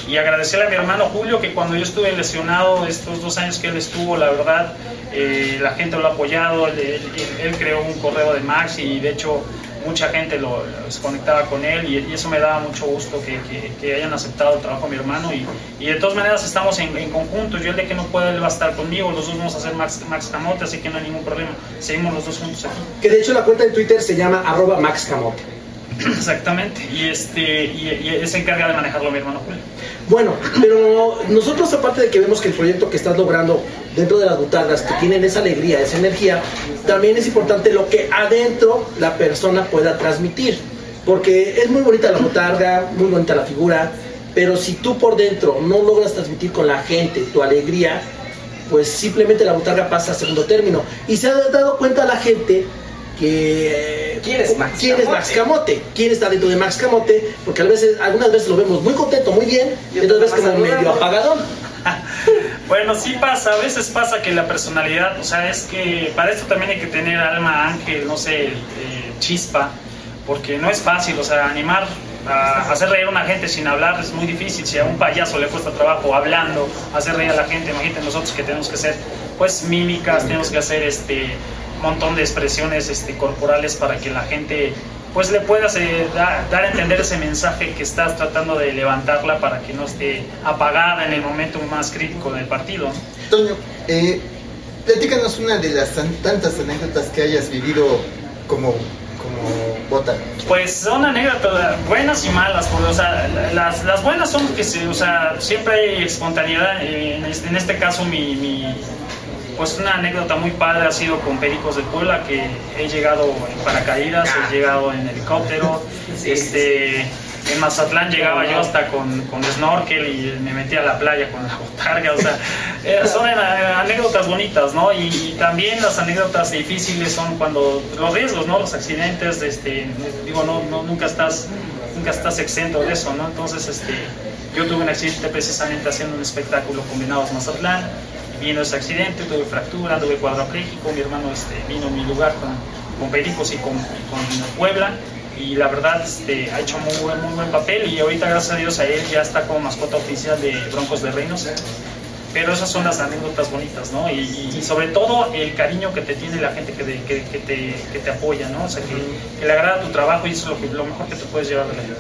Y agradecerle a mi hermano Julio, que cuando yo estuve lesionado, estos dos años que él estuvo, la verdad, eh, la gente lo ha apoyado. Él, él, él creó un correo de Max y de hecho mucha gente lo, se conectaba con él y, y eso me daba mucho gusto que, que, que hayan aceptado el trabajo de mi hermano. Y, y de todas maneras estamos en, en conjunto. Yo el de que no pueda, él va a estar conmigo, los dos vamos a hacer Max, Max Camote, así que no hay ningún problema, seguimos los dos juntos aquí. Que de hecho la cuenta de Twitter se llama arroba Max Camote. Exactamente, y, este, y, y se encarga de manejarlo mi hermano Julio. Bueno, pero nosotros aparte de que vemos que el proyecto que estás logrando dentro de las botargas, que tienen esa alegría, esa energía, también es importante lo que adentro la persona pueda transmitir, porque es muy bonita la botarga, muy bonita la figura, pero si tú por dentro no logras transmitir con la gente tu alegría, pues simplemente la botarga pasa a segundo término. Y se ha dado cuenta la gente que... ¿Quién es Max, ¿quién Camote? Es Max Camote? ¿Quién está dentro de Max Camote? Porque a veces, algunas veces lo vemos muy contento, muy bien, y otras veces como medio apagadón. Bueno, sí pasa, a veces pasa que la personalidad, o sea, es que para esto también hay que tener alma, ángel, no sé, eh, chispa, porque no es fácil, o sea, animar a hacer reír a una gente sin hablar es muy difícil. Si a un payaso le cuesta trabajo hablando, hacer reír a la gente, imagínate nosotros que tenemos que hacer, pues, mímicas, tenemos que hacer este montón de expresiones este, corporales para que la gente, pues, le puedas eh, da, dar a entender ese mensaje que estás tratando de levantarla para que no esté apagada en el momento más crítico del partido. Toño, eh, platícanos una de las tantas anécdotas que hayas vivido como... como bota. Pues son anécdotas buenas y malas, porque, o sea, las, las buenas son que se, o sea, siempre hay espontaneidad. En este, en este caso mi, mi pues una anécdota muy padre ha sido con Pericos de Puebla, que he llegado en paracaídas, he llegado en helicóptero, este en Mazatlán llegaba yo hasta con, con snorkel y me metí a la playa con la botarga, o sea, son anécdotas bonitas, ¿no? Y, y también las anécdotas difíciles son cuando los riesgos, ¿no? Los accidentes, este, digo, no, no nunca estás, nunca estás exento de eso, ¿no? Entonces, este, yo tuve un accidente precisamente haciendo un espectáculo combinados Mazatlán, vino ese accidente, tuve fractura, tuve cuadrapléjico, mi hermano este, vino a mi lugar con, con Pericos y con, con Puebla, y la verdad este, ha hecho muy, muy buen papel, y ahorita gracias a Dios a él ya está como mascota oficial de Broncos de Reynosa. Pero esas son las anécdotas bonitas, ¿no? Y, y sobre todo el cariño que te tiene la gente que, de, que, que, te, que te apoya, ¿no? O sea, que, que le agrada tu trabajo, y eso es lo, que, lo mejor que te puedes llevar de la vida.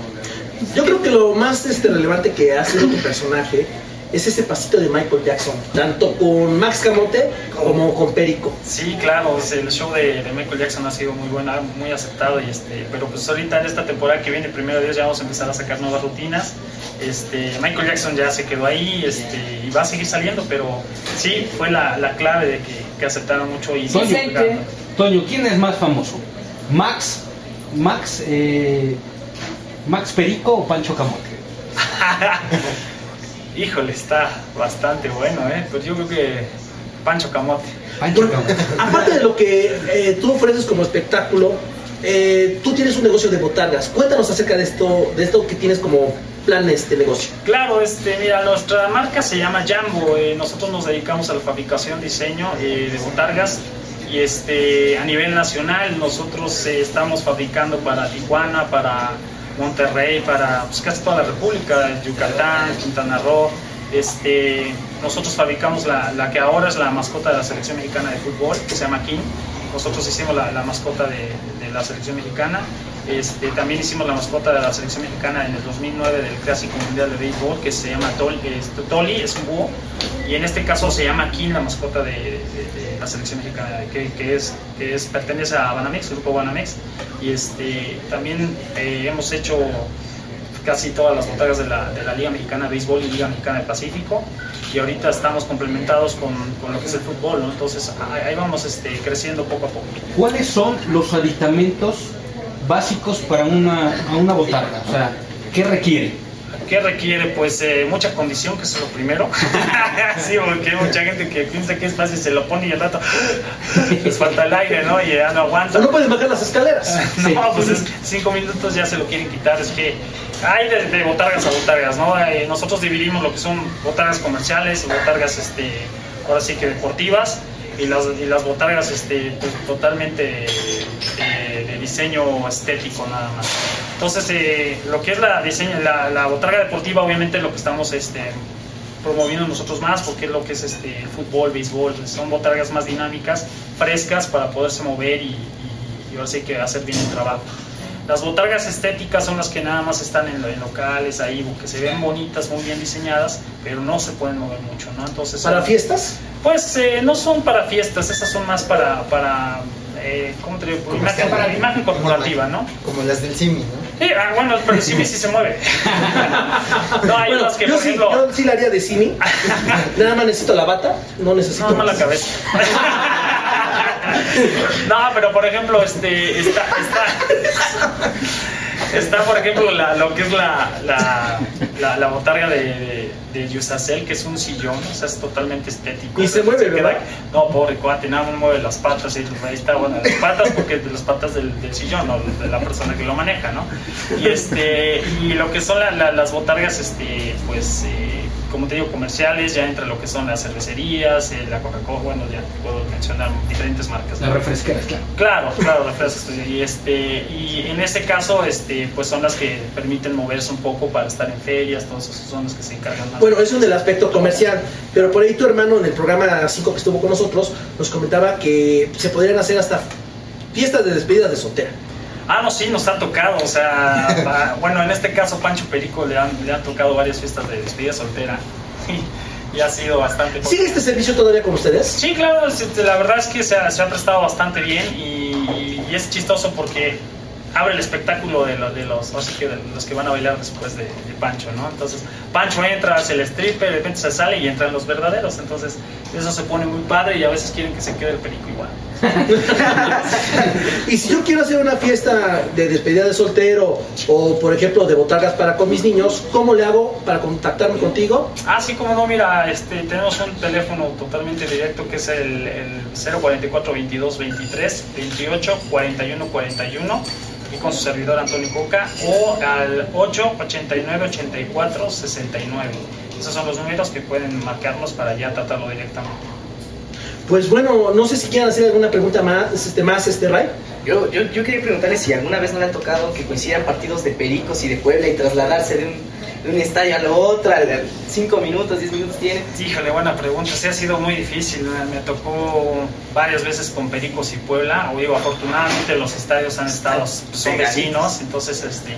Yo creo que lo más este, relevante que ha sido tu personaje es ese pasito de Michael Jackson, tanto con Max Camote como con Perico. Sí, claro, el show de, de Michael Jackson ha sido muy bueno, muy aceptado, y este, pero pues ahorita en esta temporada que viene, primero Dios, ya vamos a empezar a sacar nuevas rutinas. Este, Michael Jackson ya se quedó ahí, este, y va a seguir saliendo, pero sí, fue la, la clave de que, que aceptaron mucho. Y Toño, Toño, ¿quién es más famoso? ¿Max, Max, eh, Max Perico o Pancho Camote? Híjole, está bastante bueno, ¿eh? Pero yo creo que Pancho Camote. Pancho Camote. Aparte de lo que eh, tú ofreces como espectáculo, eh, tú tienes un negocio de botargas. Cuéntanos acerca de esto, de esto que tienes como plan de este negocio. Claro, este, mira, nuestra marca se llama Jambo. Eh, nosotros nos dedicamos a la fabricación, diseño eh, de botargas. Y este, a nivel nacional, nosotros eh, estamos fabricando para Tijuana, para Monterrey, para pues, casi toda la República, Yucatán, Quintana Roo. Este, nosotros fabricamos la, la que ahora es la mascota de la selección mexicana de fútbol, que se llama King. Nosotros hicimos la, la mascota de, de la selección mexicana. Este, también hicimos la mascota de la selección mexicana en el dos mil nueve del Clásico Mundial de Béisbol, que se llama Toli, es, Toli, es un búho, y en este caso se llama King, la mascota de, de, de la selección mexicana, que, que, es, que es, pertenece a Banamex, el grupo Banamex. Y este, también eh, hemos hecho casi todas las botargas de la, de la Liga Mexicana de Béisbol y Liga Mexicana del Pacífico, y ahorita estamos complementados con, con lo que es el fútbol, ¿no? Entonces ahí vamos este, creciendo poco a poco. ¿Cuáles son los aditamentos básicos para una, a una botarga? O sea, ¿qué requiere? ¿Qué requiere? Pues eh, mucha condición, que es lo primero. Sí, porque hay mucha gente que piensa que es fácil, se lo pone y al rato les falta el aire, ¿no? Y ya no aguanta. No puedes bajar las escaleras. No, sí. Pues es cinco minutos ya se lo quieren quitar. Es que hay de, de botargas a botargas, ¿no? Eh, nosotros dividimos lo que son botargas comerciales, botargas, este, ahora sí que deportivas, y las, y las botargas este, pues, totalmente eh, de diseño estético nada más. Entonces eh, lo que es la, diseño, la, la botarga deportiva, obviamente lo que estamos este, promoviendo nosotros más, porque es lo que es este, el fútbol, béisbol, son botargas más dinámicas, frescas, para poderse mover y, y, y ahora sí que hacer bien el trabajo. Las botargas estéticas son las que nada más están en, en locales, ahí, que se ven bonitas, muy bien diseñadas, pero no se pueden mover mucho, ¿no? Entonces, ¿para fiestas? Pues eh, no son para fiestas, esas son más para, para eh, ¿cómo te digo? Imagen, para imagen corporativa, ¿no? Como las del Simi, ¿no? Eh, ah, bueno, pero el Simi sí se mueve. No, hay bueno, unas que, yo por ejemplo... Sí, yo sí la haría de Simi, nada más necesito la bata, no necesito... Nada más la cabeza. No, pero por ejemplo, este, está, está, está por ejemplo, la, lo que es la, la, la, la botarga de, de, de Yusacel, que es un sillón, o sea, es totalmente estético. Y se mueve, se queda, no, pobre cuate, nada más mueve las patas, y ahí está, bueno, las patas, porque es de las patas del, del sillón, o de la persona que lo maneja, ¿no? Y este, y lo que son la, la, las botargas, este, pues... Eh, como te digo, comerciales, ya entra lo que son las cervecerías, eh, la Coca-Cola, bueno, ya puedo mencionar diferentes marcas. Las refresqueras, claro. Claro, claro, refresqueras. Y, este, y en este caso, este, pues son las que permiten moverse un poco para estar en ferias, todos esos son los que se encargan más. Bueno, eso es del aspecto comercial, pero por ahí tu hermano en el programa cinco que estuvo con nosotros, nos comentaba que se podrían hacer hasta fiestas de despedida de soltera. Ah, no, sí, nos ha tocado, o sea, va, bueno, en este caso Pancho Perico le han, le han tocado varias fiestas de despedida soltera y, y ha sido bastante... poco. ¿Sigue este servicio todavía con ustedes? Sí, claro, la verdad es que se ha, se ha prestado bastante bien y, y es chistoso porque abre el espectáculo de, lo, de, los, o sea, que de los que van a bailar después de, de Pancho, ¿no? Entonces, Pancho entra, hace el stripper, de repente se sale y entran los verdaderos. Entonces, eso se pone muy padre y a veces quieren que se quede el Perico igual. Y si yo quiero hacer una fiesta de despedida de soltero o, por ejemplo, de botargas para con mis niños, ¿cómo le hago para contactarme contigo? Ah, sí, como no, mira, este, tenemos un teléfono totalmente directo que es el, el cero cuatro cuatro, veintidós, veintitrés, veintiocho, cuarenta y uno, cuarenta y uno. Y con su servidor Antonio Coca, o al ocho, ochenta y nueve, ochenta y cuatro, sesenta y nueve. Esos son los números que pueden marcarlos para ya tratarlo directamente. Pues bueno, no sé si quieren hacer alguna pregunta más, este, más este, Ray. Yo, yo, yo quería preguntarles si alguna vez no le han tocado que coincidan partidos de Pericos y de Puebla y trasladarse de un... de un estadio a la otra, cinco minutos, diez minutos tiene. Híjole, buena pregunta, sí ha sido muy difícil, me tocó varias veces con Pericos y Puebla, o digo, afortunadamente los estadios han estado, son vecinos, entonces este...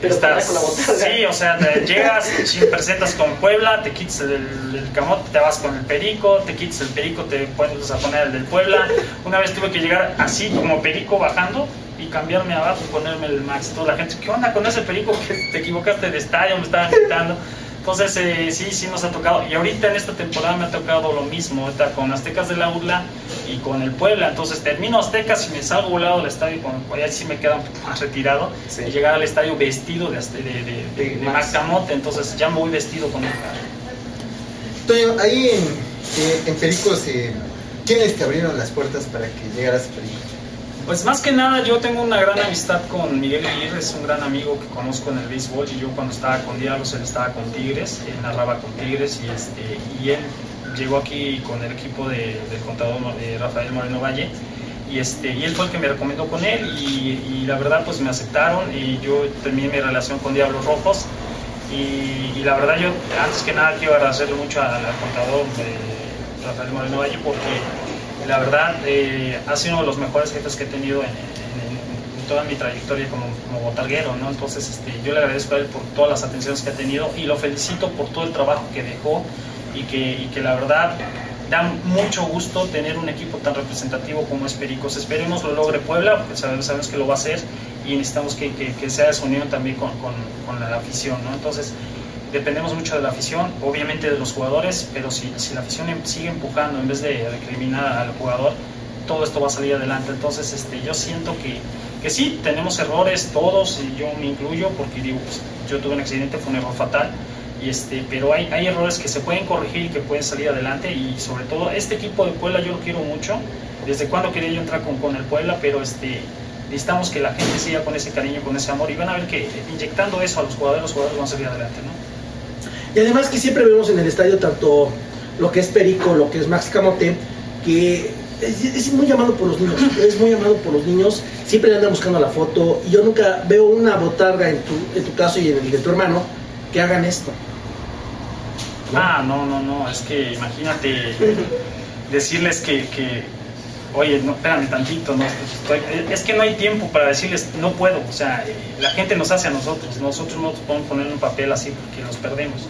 Pero estás, con la botarga. Sí, o sea, te llegas, te presentas con Puebla, te quitas el, el camote, te vas con el Perico, te quitas el Perico, te pones a poner el del Puebla. Una vez tuve que llegar así como Perico bajando y cambiarme abajo y ponerme el Max. Toda la gente, ¿qué onda con ese Perico? Que te equivocaste de estadio, me estaban gritando. Entonces, eh, sí, sí nos ha tocado. Y ahorita en esta temporada me ha tocado lo mismo, está con Aztecas de la Urla y con el Puebla. Entonces, termino Aztecas y me salgo volado del estadio, ahí sí me queda un poco más retirado. Sí. Y llegar al estadio vestido de, de, de, de, de Max Camote, entonces ya muy vestido con el Toño, ahí en, eh, en Pericos, eh, ¿quiénes te abrieron las puertas para que llegaras a Pericos? Pues más que nada yo tengo una gran amistad con Miguel Aguirre, es un gran amigo que conozco en el béisbol y yo cuando estaba con Diablos, él estaba con Tigres, él narraba con Tigres y, este, y él llegó aquí con el equipo de, del contador de Rafael Moreno Valle y, este, y él fue el que me recomendó con él y, y la verdad pues me aceptaron y yo terminé mi relación con Diablos Rojos y, y la verdad yo antes que nada quiero agradecerle mucho al contador de Rafael Moreno Valle porque... la verdad, eh, ha sido uno de los mejores jefes que he tenido en, en, en toda mi trayectoria como, como botarguero, ¿no? Entonces, este, yo le agradezco a él por todas las atenciones que ha tenido y lo felicito por todo el trabajo que dejó y que, y que la verdad da mucho gusto tener un equipo tan representativo como es Pericos. Esperemos lo logre Puebla, porque sabemos, sabemos que lo va a hacer y necesitamos que, que, que sea esa unión también con, con, con la afición, ¿no? Entonces... dependemos mucho de la afición, obviamente de los jugadores, pero si, si la afición sigue empujando en vez de recriminar al jugador, todo esto va a salir adelante. Entonces este, yo siento que, que sí, tenemos errores todos, y yo me incluyo porque digo, pues, yo tuve un accidente, fue un error fatal, y este, pero hay, hay errores que se pueden corregir y que pueden salir adelante, y sobre todo este equipo de Puebla yo lo quiero mucho, desde cuando quería yo entrar con, con el Puebla, pero este... necesitamos que la gente siga con ese cariño, con ese amor y van a ver que inyectando eso a los jugadores, los jugadores van a salir adelante, ¿no? Y además que siempre vemos en el estadio tanto lo que es Perico, lo que es Max Camote, que es, es muy amado por los niños, es muy amado por los niños, siempre le andan buscando la foto y yo nunca veo una botarga en tu, en tu caso y en el de tu hermano que hagan esto, ¿no? Ah, no, no, no, es que imagínate decirles que... que... oye, no, espérame tantito, no, estoy, es que no hay tiempo para decirles, no puedo, o sea, la gente nos hace a nosotros, nosotros no nos podemos poner en un papel así porque nos perdemos.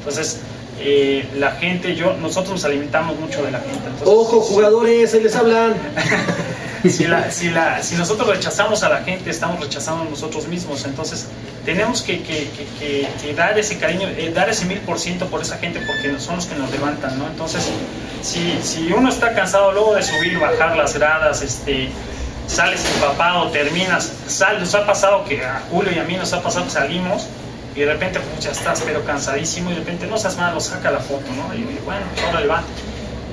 Entonces, eh, la gente, yo, nosotros nos alimentamos mucho de la gente. Entonces, ¡ojo, jugadores, ahí les hablan! si, la, si, la, si nosotros rechazamos a la gente, estamos rechazando a nosotros mismos, entonces tenemos que, que, que, que, que dar ese cariño, eh, dar ese mil por ciento por esa gente porque son los que nos levantan, ¿no? Entonces... Si, si uno está cansado luego de subir, bajar las gradas, este, sales empapado, terminas, sal, nos ha pasado que a Julio y a mí nos ha pasado que salimos y de repente pues, ya estás pero cansadísimo y de repente no seas malo, saca la foto, ¿no? Y bueno, ahora le va.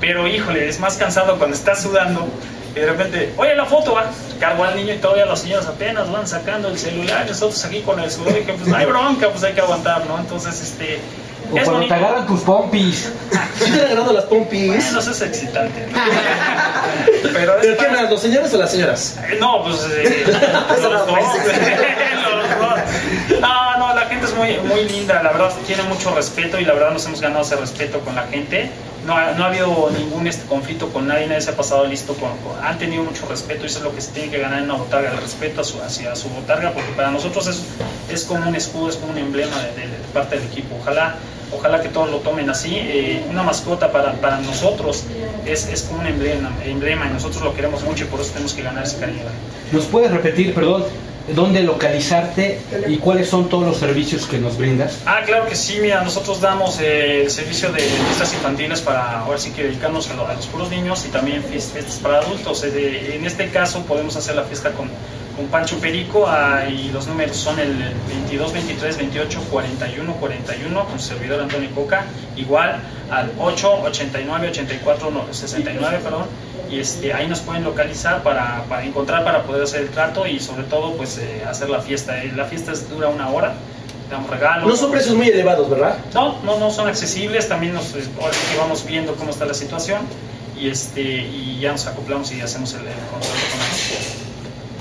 Pero híjole, es más cansado cuando estás sudando y de repente, oye la foto va, cargo al niño y todavía los niños apenas van sacando el celular, nosotros aquí con el sudor y dije, pues no hay bronca, pues hay que aguantar, ¿no? Entonces este... O es cuando bonito. Te agarran tus pompis. ¿Sí te han agarrado las pompis? Bueno, eso es excitante, ¿no? Pero, ¿Pero qué más? ¿Los señores o las señoras? Eh, no, pues... Eh, los dos, los dos. No, no, la gente es muy, muy linda. La verdad, tiene mucho respeto y la verdad nos hemos ganado ese respeto con la gente. No, no ha habido ningún este conflicto con nadie, nadie se ha pasado listo con, con, han tenido mucho respeto, y eso es lo que se tiene que ganar en una botarga, el respeto a su, hacia su botarga, porque para nosotros es, es como un escudo, es como un emblema de, de, de parte del equipo. Ojalá, ojalá que todos lo tomen así. Eh, una mascota para, para nosotros es, es como un emblema, emblema y nosotros lo queremos mucho, y por eso tenemos que ganar ese cariño. ¿Nos puedes repetir, perdón, dónde localizarte y cuáles son todos los servicios que nos brindas? Ah, claro que sí, mira, nosotros damos eh, el servicio de fiestas infantiles para, ahora sí que dedicarnos a, lo, a los puros niños, y también fiestas para adultos. Eh, en este caso podemos hacer la fiesta con, con Pancho Perico, ah, y los números son el veintidós, veintitrés, veintiocho, cuarenta y uno, cuarenta y uno, con su servidor Antonio Coca, igual al ocho, ochenta y nueve, ochenta y cuatro, no, sesenta y nueve, perdón. Y este, ahí nos pueden localizar para, para encontrar, para poder hacer el trato y sobre todo pues eh, hacer la fiesta. La fiesta dura una hora, damos regalos. No son precios muy elevados, ¿verdad? No, no, no son accesibles. También nos, ahora sí que vamos viendo cómo está la situación, y este y ya nos acoplamos y hacemos el, el contrato con ellos.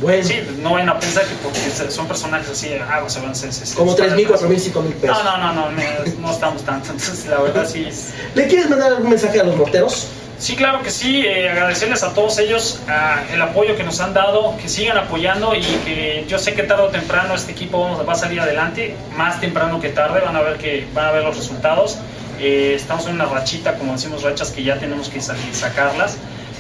Bueno. Sí, no van a pensar que porque son personajes así, ah, se van a hacer... Como tres mil, cuatro mil, cinco mil pesos. No, no, no, no, no estamos tanto, entonces la verdad sí es... ¿Le quieres mandar algún mensaje a los morteros? Sí, claro que sí, eh, agradecerles a todos ellos uh, el apoyo que nos han dado, que sigan apoyando, y que yo sé que tarde o temprano este equipo vamos, va a salir adelante, más temprano que tarde, van a ver, que, van a ver los resultados. Eh, estamos en una rachita, como decimos, rachas que ya tenemos que salir, sacarlas,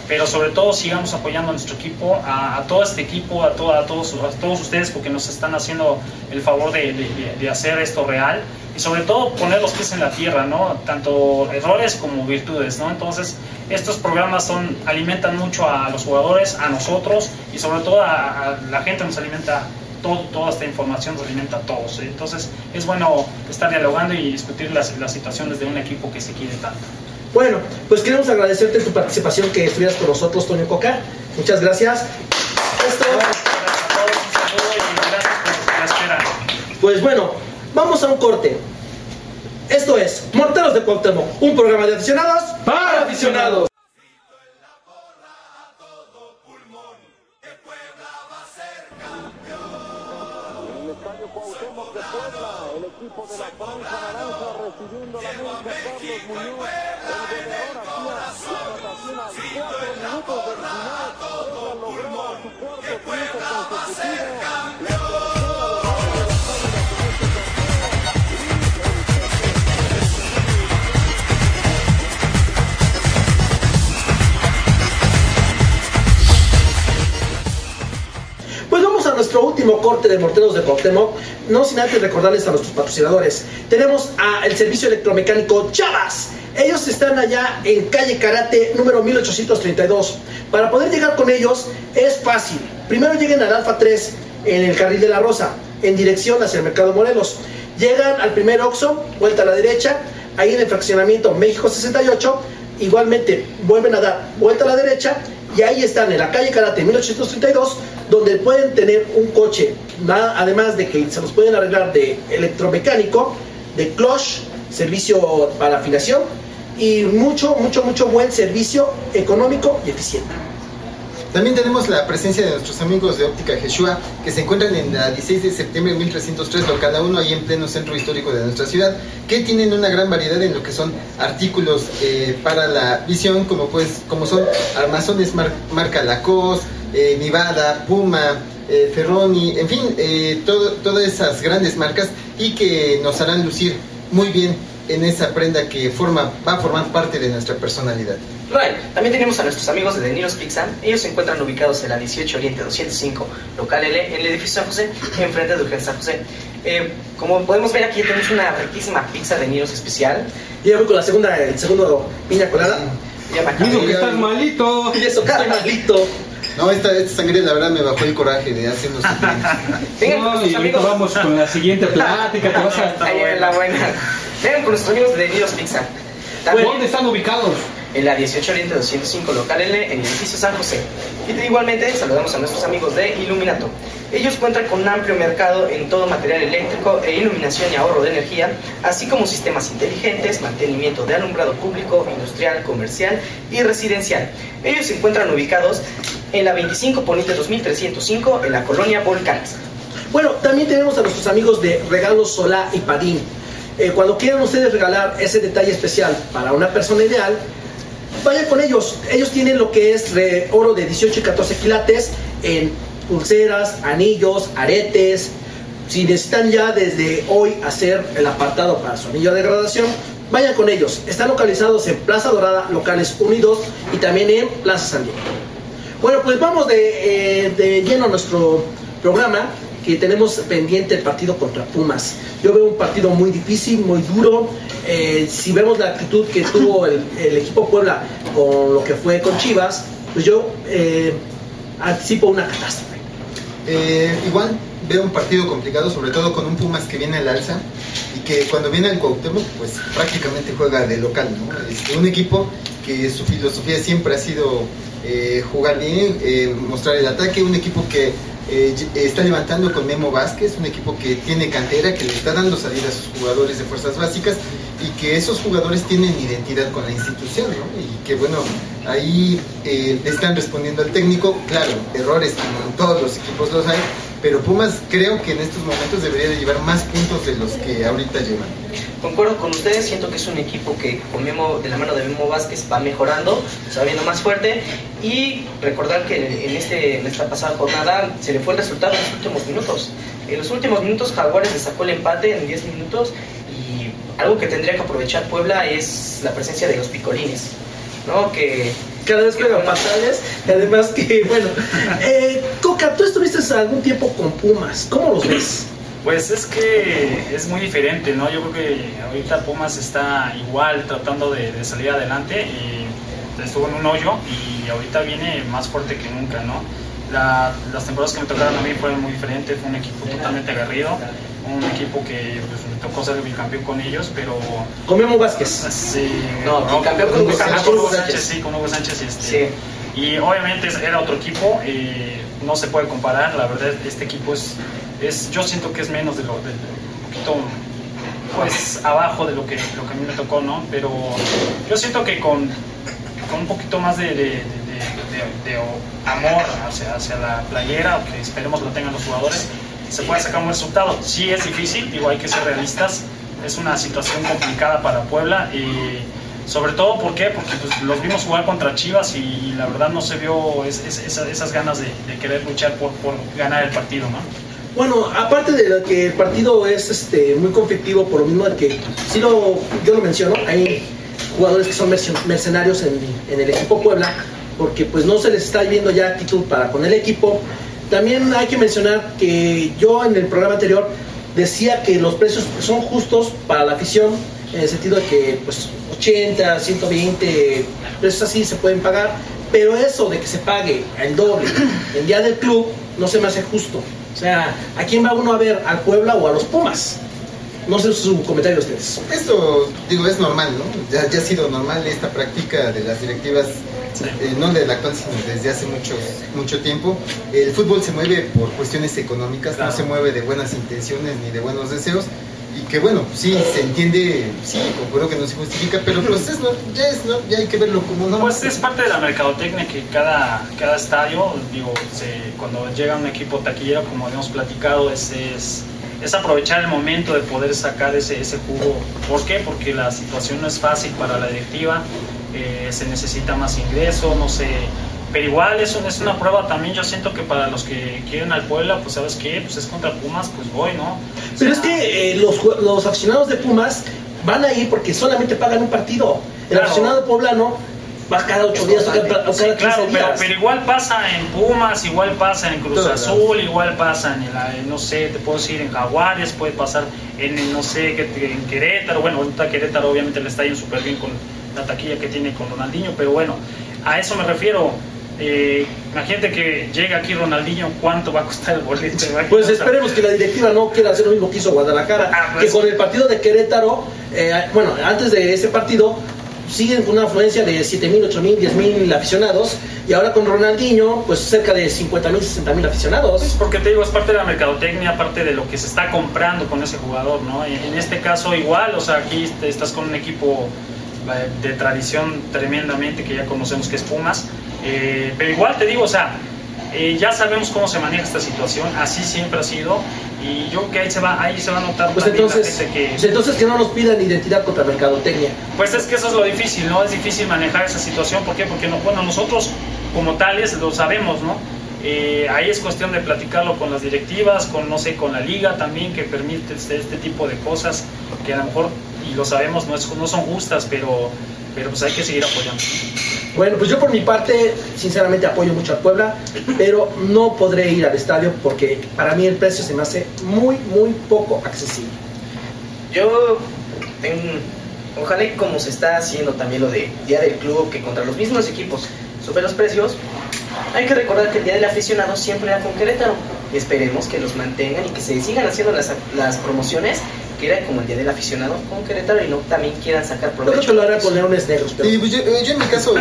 pero sobre todo sigamos apoyando a nuestro equipo, a, a todo este equipo, a, to, a, todos, a todos ustedes, porque nos están haciendo el favor de, de, de hacer esto real, y sobre todo poner los pies en la tierra, ¿no? Tanto errores como virtudes, ¿no? Entonces, estos programas son, alimentan mucho a los jugadores, a nosotros, y sobre todo a, a la gente nos alimenta, todo, toda esta información nos alimenta a todos, ¿eh? Entonces es bueno estar dialogando y discutir las, las situaciones de un equipo que se quiere tanto. Bueno, pues queremos agradecerte tu participación, que estuvieras con nosotros, Toño Coca. Muchas gracias. Esto... Gracias a todos, un saludo y gracias por la espera. Pues bueno, vamos a un corte. Esto es Morteros de Cuauhtémoc, un programa de aficionados para aficionados. El estadio Cuauhtémoc de Puebla, el equipo de la franja naranja recibiendo la música Carlos Muñoz. Pues vamos a nuestro último corte de Morteros de Cuauhtémoc, no sin antes recordarles a nuestros patrocinadores. Tenemos al servicio electromecánico Chavas. Ellos están allá en calle Karate número mil ochocientos treinta y dos. Para poder llegar con ellos es fácil. Primero lleguen al Alfa tres en el carril de la Rosa, en dirección hacia el Mercado Morelos. Llegan al primer Oxxo, vuelta a la derecha, ahí en el fraccionamiento México sesenta y ocho. Igualmente vuelven a dar vuelta a la derecha y ahí están en la calle Karate mil ochocientos treinta y dos, donde pueden tener un coche. Además de que se los pueden arreglar de electromecánico, de clutch, servicio para afinación, y mucho, mucho, mucho buen servicio económico y eficiente. También tenemos la presencia de nuestros amigos de Óptica Jeshua, que se encuentran en la dieciséis de septiembre mil trescientos tres, local uno, ahí en pleno centro histórico de nuestra ciudad, que tienen una gran variedad en lo que son artículos eh, para la visión, como pues como son armazones mar, marca Lacoste, eh, Nevada, Puma, eh, Ferroni, en fin, eh, todo, todas esas grandes marcas, y que nos harán lucir muy bien en esa prenda que forma, va a formar parte de nuestra personalidad. Ray, también tenemos a nuestros amigos de D'Niros Pizza. Ellos se encuentran ubicados en la dieciocho Oriente doscientos cinco, local L, en el edificio San José, enfrente de Urgencia San José. Eh, como podemos ver aquí tenemos una riquísima pizza D'Niros especial. Y ya voy con la segunda, el segundo piña colada. Ya me acabo. Digo que estás malito. Y eso, que estoy malito. No, esta, esta sangre la verdad me bajó el coraje de hace unos días. No, y ahorita vamos con la siguiente plática. Te vas a... Ahí es la buena. Vengan con nuestros amigos de D'Niros Pizza. También... ¿Dónde están ubicados? en la dieciocho Oriente doscientos cinco, local L, en el edificio San José. Y igualmente saludamos a nuestros amigos de Iluminatto. Ellos cuentan con un amplio mercado en todo material eléctrico e iluminación y ahorro de energía, así como sistemas inteligentes, mantenimiento de alumbrado público, industrial, comercial y residencial. Ellos se encuentran ubicados en la veinticinco Poniente dos mil trescientos cinco, en la colonia Volcanes. Bueno, también tenemos a nuestros amigos de Regalos Solá y Padín. Eh, cuando quieran ustedes regalar ese detalle especial para una persona ideal, vayan con ellos. Ellos tienen lo que es de oro de dieciocho y catorce quilates en pulseras, anillos, aretes. Si necesitan ya desde hoy hacer el apartado para su anillo de graduación, vayan con ellos. Están localizados en Plaza Dorada, locales uno y dos, y también en Plaza San Diego. Bueno, pues vamos de, eh, de lleno a nuestro programa, que tenemos pendiente el partido contra Pumas. Yo veo un partido muy difícil, muy duro. Eh, si vemos la actitud que tuvo el, el equipo Puebla con lo que fue con Chivas, pues yo eh, anticipo una catástrofe. Eh, igual veo un partido complicado, sobre todo con un Pumas que viene al alza y que cuando viene el Cuauhtémoc, pues prácticamente juega de local, ¿no? Este, un equipo que su filosofía siempre ha sido eh, jugar bien, eh, mostrar el ataque, un equipo que Eh, está levantando con Memo Vázquez, un equipo que tiene cantera, que le está dando salida a sus jugadores de fuerzas básicas y que esos jugadores tienen identidad con la institución, ¿no? Y que bueno, ahí eh, están respondiendo al técnico. Claro, errores como en todos los equipos los hay, pero Pumas creo que en estos momentos debería de llevar más puntos de los que ahorita llevan. Concuerdo con ustedes, siento que es un equipo que con Memo, de la mano de Memo Vázquez, va mejorando, se va viendo más fuerte. Y recordar que en, este, en esta pasada jornada se le fue el resultado en los últimos minutos. En los últimos minutos Jaguares le sacó el empate en diez minutos, y algo que tendría que aprovechar Puebla es la presencia de los picolines, ¿no? Que cada vez juegan pasadas, y además que, bueno, eh, Coca, tú estuviste algún tiempo con Pumas, ¿cómo los ves? Pues es que es muy diferente, ¿no? Yo creo que ahorita Pumas está igual tratando de, de salir adelante, y estuvo en un hoyo y ahorita viene más fuerte que nunca, ¿no? La, las temporadas que me tocaron a mí fueron muy diferentes, fue un equipo totalmente agarrido, un equipo que pues, me tocó ser bicampeón con ellos, pero... ¿Con Memo Vázquez? Sí, no, no bicampeón con Hugo Sánchez. Con Hugo Sánchez, sí, con Hugo Sánchez, este... Sí. Y obviamente era otro equipo, eh, no se puede comparar, la verdad este equipo es... Es, yo siento que es menos de lo de, un poquito pues abajo de lo que lo que a mí me tocó, ¿no? Pero yo siento que con, con un poquito más de, de, de, de, de, de amor hacia, hacia la playera, que esperemos lo tengan los jugadores, se puede sacar un resultado. Sí es difícil, digo, hay que ser realistas, es una situación complicada para Puebla, y sobre todo ¿por qué? Porque pues, los vimos jugar contra Chivas y, y la verdad no se vio es, es, esas, esas ganas de, de querer luchar por, por ganar el partido, ¿no? Bueno, aparte de que el partido es este, muy conflictivo, por lo mismo que si lo, yo lo menciono, hay jugadores que son mercenarios en, en el equipo Puebla, porque pues no se les está viendo ya actitud para con el equipo. También hay que mencionar que yo en el programa anterior decía que los precios son justos para la afición, en el sentido de que pues ochenta, ciento veinte precios así se pueden pagar, pero eso de que se pague el doble el día del club no se me hace justo. O sea, ¿a quién va uno a ver? ¿Al Puebla o a los Pumas? No sé su comentario de ustedes. Esto, digo, es normal, ¿no? Ya, ya ha sido normal esta práctica de las directivas, eh, no de la actual, sino desde hace mucho, mucho tiempo. El fútbol se mueve por cuestiones económicas, claro. No se mueve de buenas intenciones ni de buenos deseos. Y que bueno, sí, se entiende, sí, concuerdo que no se justifica, pero pues es, no, ya, es no, ya hay que verlo como no. Pues es parte de la mercadotecnia que cada, cada estadio, digo, se, cuando llega un equipo taquillero, como habíamos platicado, es, es, es aprovechar el momento de poder sacar ese, ese jugo. ¿Por qué? Porque la situación no es fácil para la directiva, eh, se necesita más ingreso, no sé... Pero igual es, un, es una prueba también, yo siento que para los que quieren al Puebla, pues ¿sabes qué? Pues es contra Pumas, pues voy, ¿no? O sea, pero es que eh, los, los aficionados de Pumas van a ir porque solamente pagan un partido. El claro, aficionado poblano va cada ocho días o cada, o cada sí, claro, quince días. Pero, pero igual pasa en Pumas, igual pasa en Cruz Azul, igual pasa en, el, en, no sé, te puedo decir en Jaguares, puede pasar en, no sé, en Querétaro. Bueno, ahorita Querétaro obviamente le está yendo súper bien con la taquilla que tiene con Ronaldinho, pero bueno, a eso me refiero. Eh, imagínate que llega aquí Ronaldinho, ¿cuánto va a costar el boleto? Pues esperemos que la directiva no quiera hacer lo mismo que hizo Guadalajara, ah, pues. Que con el partido de Querétaro, eh, bueno, antes de ese partido siguen con una afluencia de siete mil, ocho mil, diez mil aficionados, y ahora con Ronaldinho, pues cerca de cincuenta mil, sesenta mil aficionados. Pues porque te digo, es parte de la mercadotecnia, parte de lo que se está comprando con ese jugador, ¿no? En este caso igual, o sea, aquí estás con un equipo de tradición tremendamente que ya conocemos que es Pumas, eh, pero igual te digo, o sea, eh, ya sabemos cómo se maneja esta situación, así siempre ha sido, y yo creo que ahí se va, ahí se va a notar pues entonces, que... Pues entonces que no nos pidan identidad contra mercadotecnia. Pues es que eso es lo difícil, ¿no? Es difícil manejar esa situación, ¿por qué? Porque no, bueno, nosotros como tales lo sabemos, ¿no? Eh, ahí es cuestión de platicarlo con las directivas, con, no sé, con la liga también, que permite este, este tipo de cosas que a lo mejor, y lo sabemos, no, es, no son justas, pero, pero pues hay que seguir apoyando. Bueno, pues yo por mi parte, sinceramente apoyo mucho a Puebla, pero no podré ir al estadio porque para mí el precio se me hace muy, muy poco accesible. Yo, en, ojalá y como se está haciendo también lo de Día del Club, que contra los mismos equipos suben los precios, hay que recordar que el Día del Aficionado siempre era con Querétaro. Y esperemos que los mantengan y que se sigan haciendo las, las promociones que era como el Día del Aficionado con Querétaro y no también quieran sacar provecho. Yo lo haré con leones negros. Pero... Y pues yo, yo en mi caso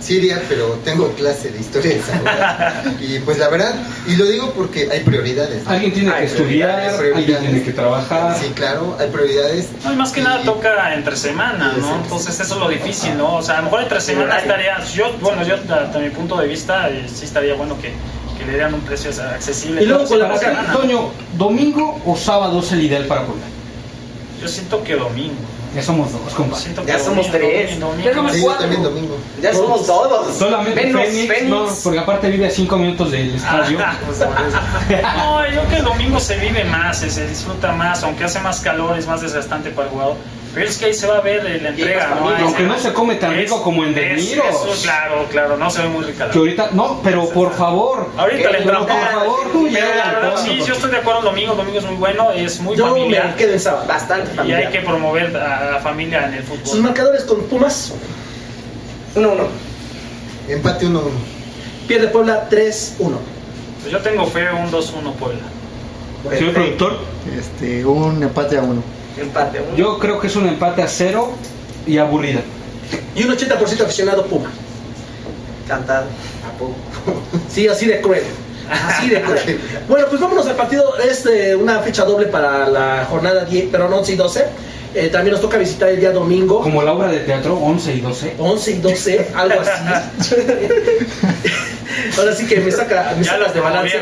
sí iría, pero tengo clase de historia de Samuel. Y pues la verdad, y lo digo porque hay prioridades. ¿No? Alguien tiene hay que estudiar, alguien tiene que trabajar. Sí, claro, hay prioridades. No, y más que y, nada toca entre semana, ¿no? Entonces eso es lo difícil, ¿no? O sea, a lo mejor entre semana estaría, yo, bueno, yo desde mi punto de vista eh, sí estaría bueno que... que le dieran un precio accesible. Y luego con la vaca, Toño, ¿domingo o sábado es el ideal para Puebla? Yo siento que domingo. Ya somos dos, compadre. Ya somos tres. Ya somos cuatro. Ya somos todos. Solamente Fénix, no, porque aparte vive a cinco minutos del estadio. No, yo creo que el domingo se vive más, se disfruta más, aunque hace más calor, es más desgastante para el jugador. Pero es que ahí se va a ver la entrega, ¿no? Aunque no se come tan rico como en D'Niros. Eso, claro, claro, no se ve muy rica. Que ahorita, no, pero por favor. Ahorita le entramos. Por favor, tú ya. Sí, yo estoy de acuerdo, el domingo, el domingo es muy bueno, es muy familiar. Bastante familiar. Y hay que promover a la familia en el fútbol. ¿Sus marcadores con Pumas? uno uno. Empate uno uno. Pierde Puebla tres uno. Pues yo tengo fe un dos uno Puebla. ¿Señor productor? Este, un empate a uno. Empate, un... Yo creo que es un empate a cero y aburrida. Y un ochenta por ciento aficionado Puma. Cantado. ¿A poco? Sí, así de cruel. Así de cruel. Bueno, pues vámonos al partido. Es eh, una fecha doble para la jornada diez, pero no once y doce. Eh, también nos toca visitar el día domingo. Como la obra de teatro, once y doce. once y doce, algo así. Ahora sí que me saca me ya sacas de balance.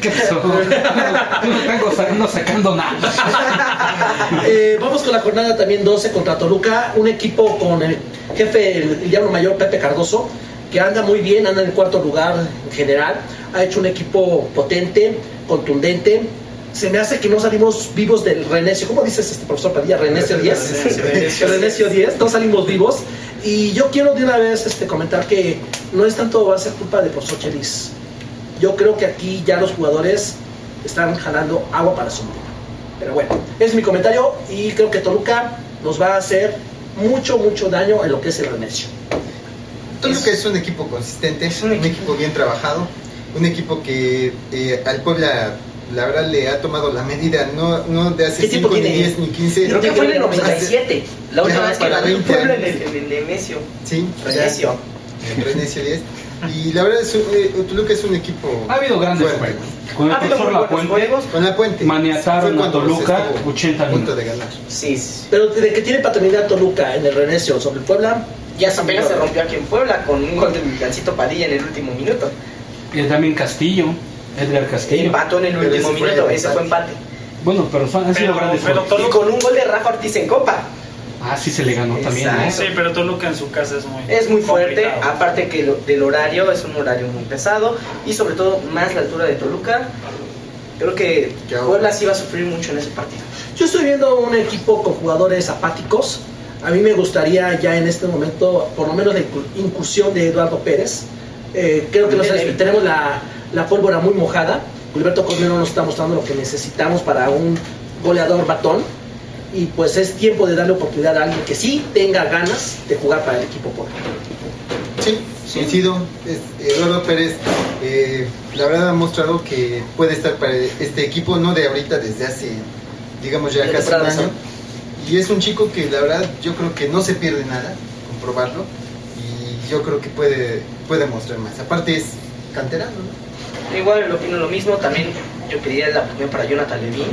¿Qué pasó? No, no sacando nada. eh, vamos con la jornada también doce contra Toluca. Un equipo con el jefe, el, el diablo mayor, Pepe Cardoso, que anda muy bien, anda en el cuarto lugar en general. Ha hecho un equipo potente, contundente. Se me hace que no salimos vivos del Renecio. ¿Cómo dices este profesor Padilla? Renecio diez. Renecio diez. No salimos vivos. Y yo quiero de una vez este, comentar que no es tanto, va a ser culpa del profesor Chelis. Yo creo que aquí ya los jugadores están jalando agua para su mano. Pero bueno, es mi comentario y creo que Toluca nos va a hacer mucho, mucho daño en lo que es el Renecio. Toluca es, es un equipo consistente, es un equipo, un equipo bien trabajado, un equipo que eh, al Puebla... La verdad le ha tomado la medida, no, no de hace cinco, ni diez, ni quince. Creo que fue en el noventa y siete, la última vez que ganó el pueblo en el Renecio. Sí, Renecio. En Renecio diez. Y la verdad, Toluca es un equipo... Ha habido grandes juegos. Con el profesor La Puente, maniataron a Toluca ochenta minutos de ganar. Sí, pero desde que tiene paternidad Toluca en el Renecio sobre el Puebla, ya apenas se rompió aquí en Puebla con un gol de Gancito Padilla en el último minuto. Y también Castillo. Edgar Castillo. Empató en el último minuto, ese fue empate. Bueno, pero son, han sido pero, grandes pero Toluca... Y con un gol de Rafa Ortiz en Copa. Ah, sí se le ganó. Exacto. También, ¿eh? Sí, pero Toluca en su casa es muy Es muy fuerte, complicado. Aparte que lo, del horario, es un horario muy pesado. Y sobre todo, más la altura de Toluca. Creo que Puebla sí va a sufrir mucho en ese partido. Yo estoy viendo un equipo con jugadores apáticos. A mí me gustaría ya en este momento, por lo menos la incursión de Eduardo Pérez. Eh, creo que nos, tenemos la... la pólvora muy mojada. Wilberto Cosme no nos está mostrando lo que necesitamos para un goleador batón. Y pues es tiempo de darle oportunidad a alguien que sí tenga ganas de jugar para el equipo Puebla. Sí, coincido. Eduardo Pérez, eh, la verdad ha mostrado que puede estar para este equipo, no de ahorita, desde hace, digamos, ya casi un año. Y es un chico que la verdad yo creo que no se pierde nada. probarlo y yo creo que puede, puede mostrar más. Aparte es canterano, ¿no? Igual opino lo mismo, también yo pediría la opinión para Jonathan Levin.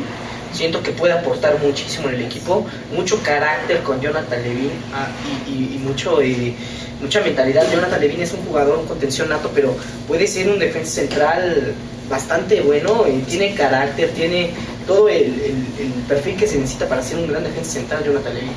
Siento que puede aportar muchísimo en el equipo, mucho carácter con Jonathan Levin ah, y, y, y mucho eh, mucha mentalidad. Jonathan Levin es un jugador, un contención nato, pero puede ser un defensa central bastante bueno, eh, tiene carácter, tiene todo el, el, el perfil que se necesita para ser un gran defensa central, Jonathan Levin.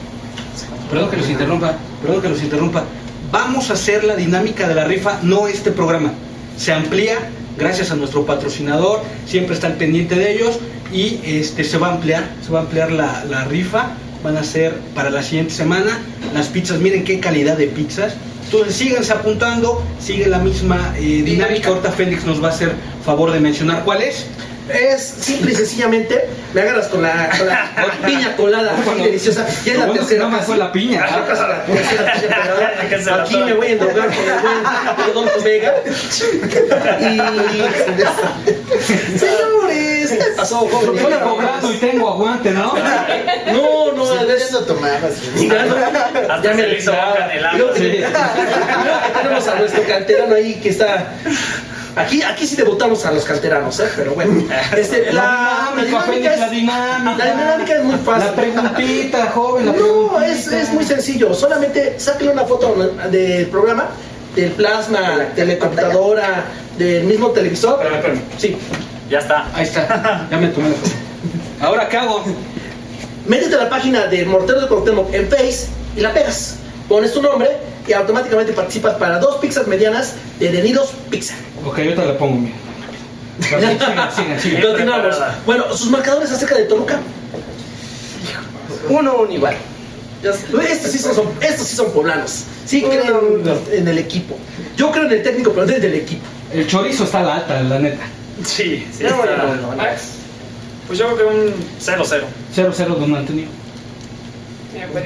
Perdón que los interrumpa, perdón que los interrumpa. Vamos a hacer la dinámica de la rifa, no este programa. Se amplía gracias a nuestro patrocinador, siempre está al pendiente de ellos. Y este, se va a ampliar, se va a ampliar la, la rifa. Van a ser para la siguiente semana las pizzas, miren qué calidad de pizzas. Entonces síganse apuntando, sigue la misma eh, dinámica. Ahorita Fénix nos va a hacer favor de mencionar cuál es. Es simple y sencillamente, me agarras con la, con la, con la piña colada, bueno, deliciosa. Ya es la bueno tercera. No con la piña. Ah, ah, la, la, la piña colada. Aquí me voy a endeugar con el buen Rodolfo Vega. Y señores, ¿qué pasó? Me voy cobrando y tengo aguante, ¿no? No, no, a veces no tomabas. Ya me hizo boca en el agua. Tenemos a nuestro canterano ahí que está. Aquí, aquí sí debutamos a los canteranos, ¿eh? Pero bueno. Este, la, la, dinámica, la, dinámica es, la dinámica. La dinámica es muy fácil. La preguntita, joven, la no, preguntita. Es, es muy sencillo. Solamente sáquenle una foto del programa, del plasma, de la computadora, del mismo televisor. Espérame, espérame. Sí. Ya está. Ahí está. Ya me tomé la foto. Ahora, ¿qué hago? Métete a la página de Morteros del Cuauhtémoc en Face y la pegas. Pones tu nombre y automáticamente participas para dos pizzas medianas de D'Niros Pizza. Ok, yo te la pongo, mira. Sigan, sigan, sigan. Continuamos. Bueno, sus marcadores acerca de Toluca. Uno, un igual. Estos sí son, estos sí son poblanos. Sí creen en el equipo. Yo creo en el técnico, pero no en el equipo. El chorizo está a la alta, la neta. Sí, sí. Bueno, no, no, no. Pues yo creo que un cero cero. cero cero, don Antonio.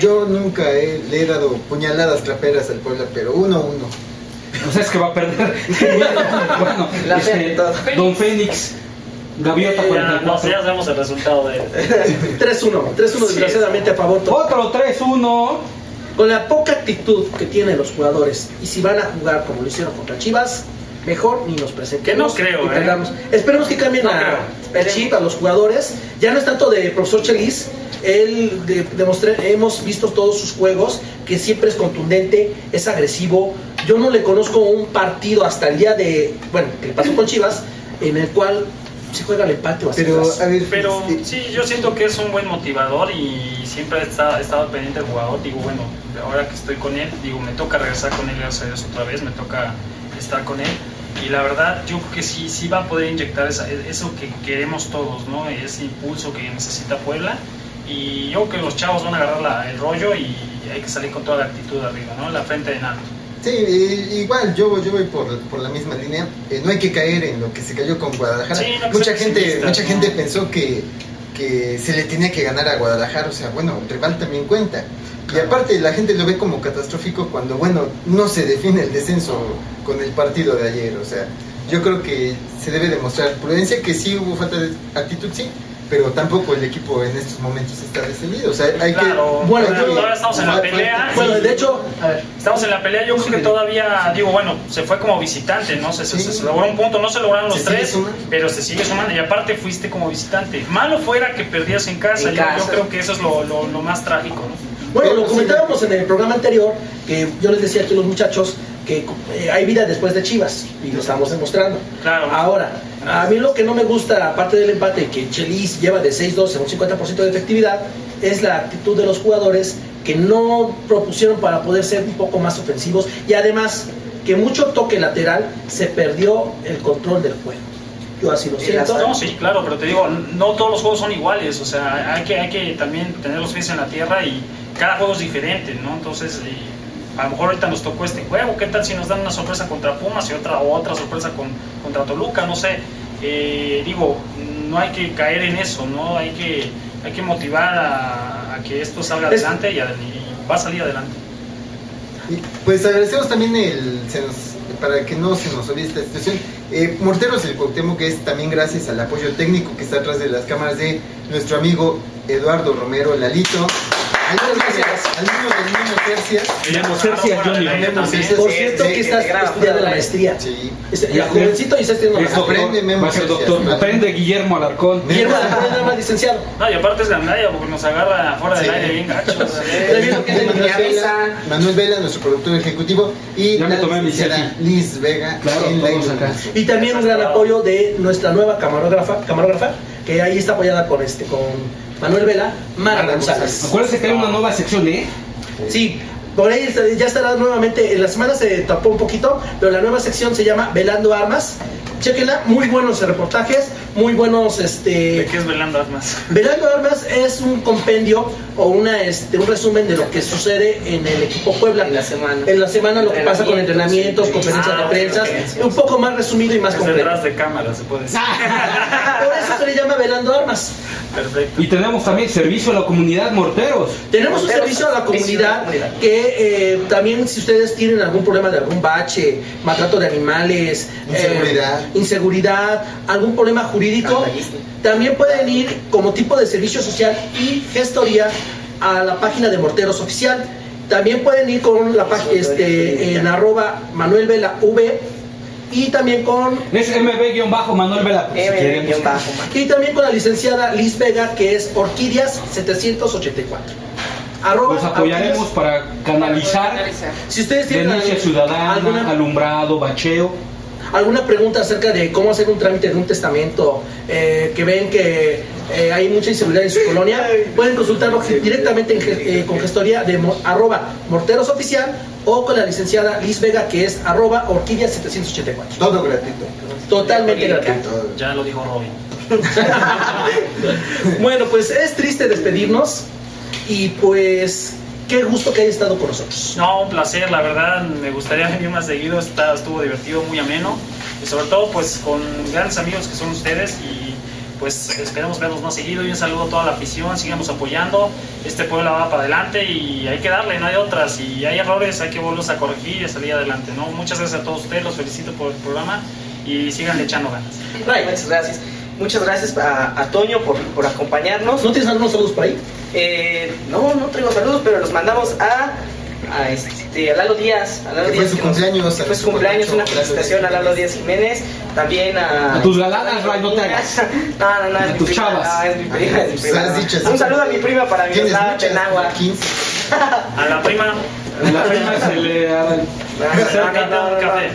Yo nunca he, le he dado puñaladas traperas al Puebla, pero uno a uno. O sea, es que va a perder. Bueno, la este, don Fénix, Gaviota cuarenta y cuatro. Ya sabemos el resultado de tres uno, tres uno desgraciadamente a favor. Otro tres uno. Con la poca actitud que tienen los jugadores, y si van a jugar como lo hicieron contra Chivas, mejor ni nos presentemos. Que no creo, eh. Esperemos que cambien no a, a los jugadores. Ya no es tanto de profesor Chelis. Él de, demostré, hemos visto todos sus juegos, que siempre es contundente, es agresivo. Yo no le conozco un partido hasta el día de, bueno, que pasó con Chivas, en el cual se juega el empate o pero, a ver, pero eh, sí, yo siento que es un buen motivador y siempre he estado, he estado pendiente del jugador. Digo, bueno, ahora que estoy con él, digo, me toca regresar con él, gracias a Dios, otra vez, me toca estar con él. Y la verdad, yo creo que sí, sí va a poder inyectar esa, eso que queremos todos, ¿no? Ese impulso que necesita Puebla. Y yo creo que los chavos van a agarrar la, el rollo y hay que salir con toda la actitud arriba, ¿no? La frente en alto. Sí, igual yo, yo voy por, por la misma línea. Eh, no hay que caer en lo que se cayó con Guadalajara. Sí, no mucha gente, mucha ¿no? gente pensó que, que se le tenía que ganar a Guadalajara. O sea, bueno, el rival también cuenta. Claro. Y aparte la gente lo ve como catastrófico cuando, bueno, no se define el descenso con el partido de ayer. O sea, yo creo que se debe demostrar prudencia, que sí hubo falta de actitud, sí. Pero tampoco el equipo en estos momentos está descendido. O sea, hay claro, que. Bueno, yo, todavía estamos en la pelea. Bueno, de hecho, a ver, estamos en la pelea. Yo creo que todavía, digo, bueno, se fue como visitante, ¿no? Se, sí. se, se logró un punto, no se lograron los se tres, pero se sigue sumando. Y aparte fuiste como visitante. Malo fuera que perdías en casa. En yo, casa. Yo creo que eso es lo, lo, lo más trágico, ¿no? Bueno, pero lo comentábamos sí. en el programa anterior, que yo les decía aquí a los muchachos que eh, hay vida después de Chivas, y lo estamos demostrando. Claro. Ahora. A mí lo que no me gusta, aparte del empate que Chelis lleva de seis doce a un cincuenta por ciento de efectividad, es la actitud de los jugadores que no propusieron para poder ser un poco más ofensivos, y además que mucho toque lateral se perdió el control del juego. Yo así lo siento. No, sí, claro, pero te digo, no todos los juegos son iguales, o sea, hay que, hay que también tener los pies en la tierra y cada juego es diferente, ¿no? Entonces... Y... a lo mejor ahorita nos tocó este juego, ¿qué tal si nos dan una sorpresa contra Pumas y otra o otra sorpresa con, contra Toluca? No sé, eh, digo, no hay que caer en eso, no hay que, hay que motivar a, a que esto salga adelante y, a, y va a salir adelante. Y pues agradecemos también el, se nos, para que no se nos olvide esta situación, eh, Morteros del Cuauhtémoc, que es también gracias al apoyo técnico que está atrás de las cámaras de nuestro amigo Eduardo Romero Lalito. Algo de tercias. Algo de tercias. Tenemos tercias, Por cierto, que estás estudiando la maestría. Sí. Y jovencito y estás estudiando la maestría. Va a ser doctor. Aprende Guillermo Alarcón. Guillermo Alarcón es nada más licenciado. No, y aparte es la medalla porque nos agarra afuera del aire bien gacho. Manuel Vela, nuestro productor ejecutivo. Y la Liz Vega en la Instagram. Y también un gran apoyo de nuestra nueva camarógrafa, camarógrafa que ahí está apoyada con este, con Manuel Vela, Mara González. Acuérdense que hay una nueva sección, ¿eh? Sí, por ahí ya estará nuevamente, en la semana se tapó un poquito, pero la nueva sección se llama Velando Armas. Chequenla, muy buenos reportajes, muy buenos, este... ¿De qué es Velando Armas? Velando Armas es un compendio o una, este, un resumen de lo que sucede en el equipo Puebla. En la semana. En la semana lo que pasa con entrenamientos, sí, conferencias ah, de prensa, okay, sí, un poco más resumido y más completo. Detrás de cámara se puede decir. Por eso se le llama Velando Armas. Perfecto. Y tenemos también servicio a la comunidad, Morteros. Tenemos Morteros, un servicio a la comunidad que eh, también si ustedes tienen algún problema de algún bache, maltrato de animales, inseguridad. Eh, inseguridad, algún problema jurídico, también pueden ir como tipo de servicio social y gestoría a la página de Morteros Oficial. También pueden ir con la página este, en arroba Manuel Vela V y también con es M B-Manuel Vela y también con la licenciada Liz Vega, que es Orquídeas setecientos ochenta y cuatro. Arroba, los apoyaremos arroba, para canalizar, canalizar. Si ustedes tienen denuncia al, ciudadana, alguna, alumbrado, bacheo, alguna pregunta acerca de cómo hacer un trámite de un testamento, eh, que ven que eh, hay mucha inseguridad en su colonia, pueden consultarlo directamente en, eh, con gestoría de arroba Morteros Oficial o con la licenciada Liz Vega, que es arroba Orquídeas setecientos ochenta y cuatro. Todo gratuito. Totalmente gratuito. Ya lo dijo Robin. Bueno, pues es triste despedirnos. Y pues, qué gusto que hayas estado con nosotros. No, un placer, la verdad, me gustaría venir más seguido, está, estuvo divertido, muy ameno. Y sobre todo, pues, con grandes amigos que son ustedes. Y pues, esperemos verlos más seguido. Y un saludo a toda la afición, sigamos apoyando. Este pueblo va para adelante y hay que darle, no hay otras. Si hay errores, hay que volverlos a corregir y a salir adelante, ¿no? Muchas gracias a todos ustedes, los felicito por el programa y sigan echando ganas. Ray, muchas gracias. Muchas gracias a, a Toño por, por acompañarnos. ¿No tienes algunos saludos por ahí? Eh, no, no traigo saludos, pero los mandamos a, a, este, a Lalo Díaz. A Lalo que Díaz fue su que cumpleaños. Nos, que fue su cumpleaños, una felicitación a Lalo Díaz Jiménez. También a... A tus galanas, Ray, no te hagas. No, no, no. A tus prima, chavas. No, es mi prima, es mi prima. Has dicho, un saludo a mi prima para mi hermana Chenagua. A la prima. A la prima se le... café.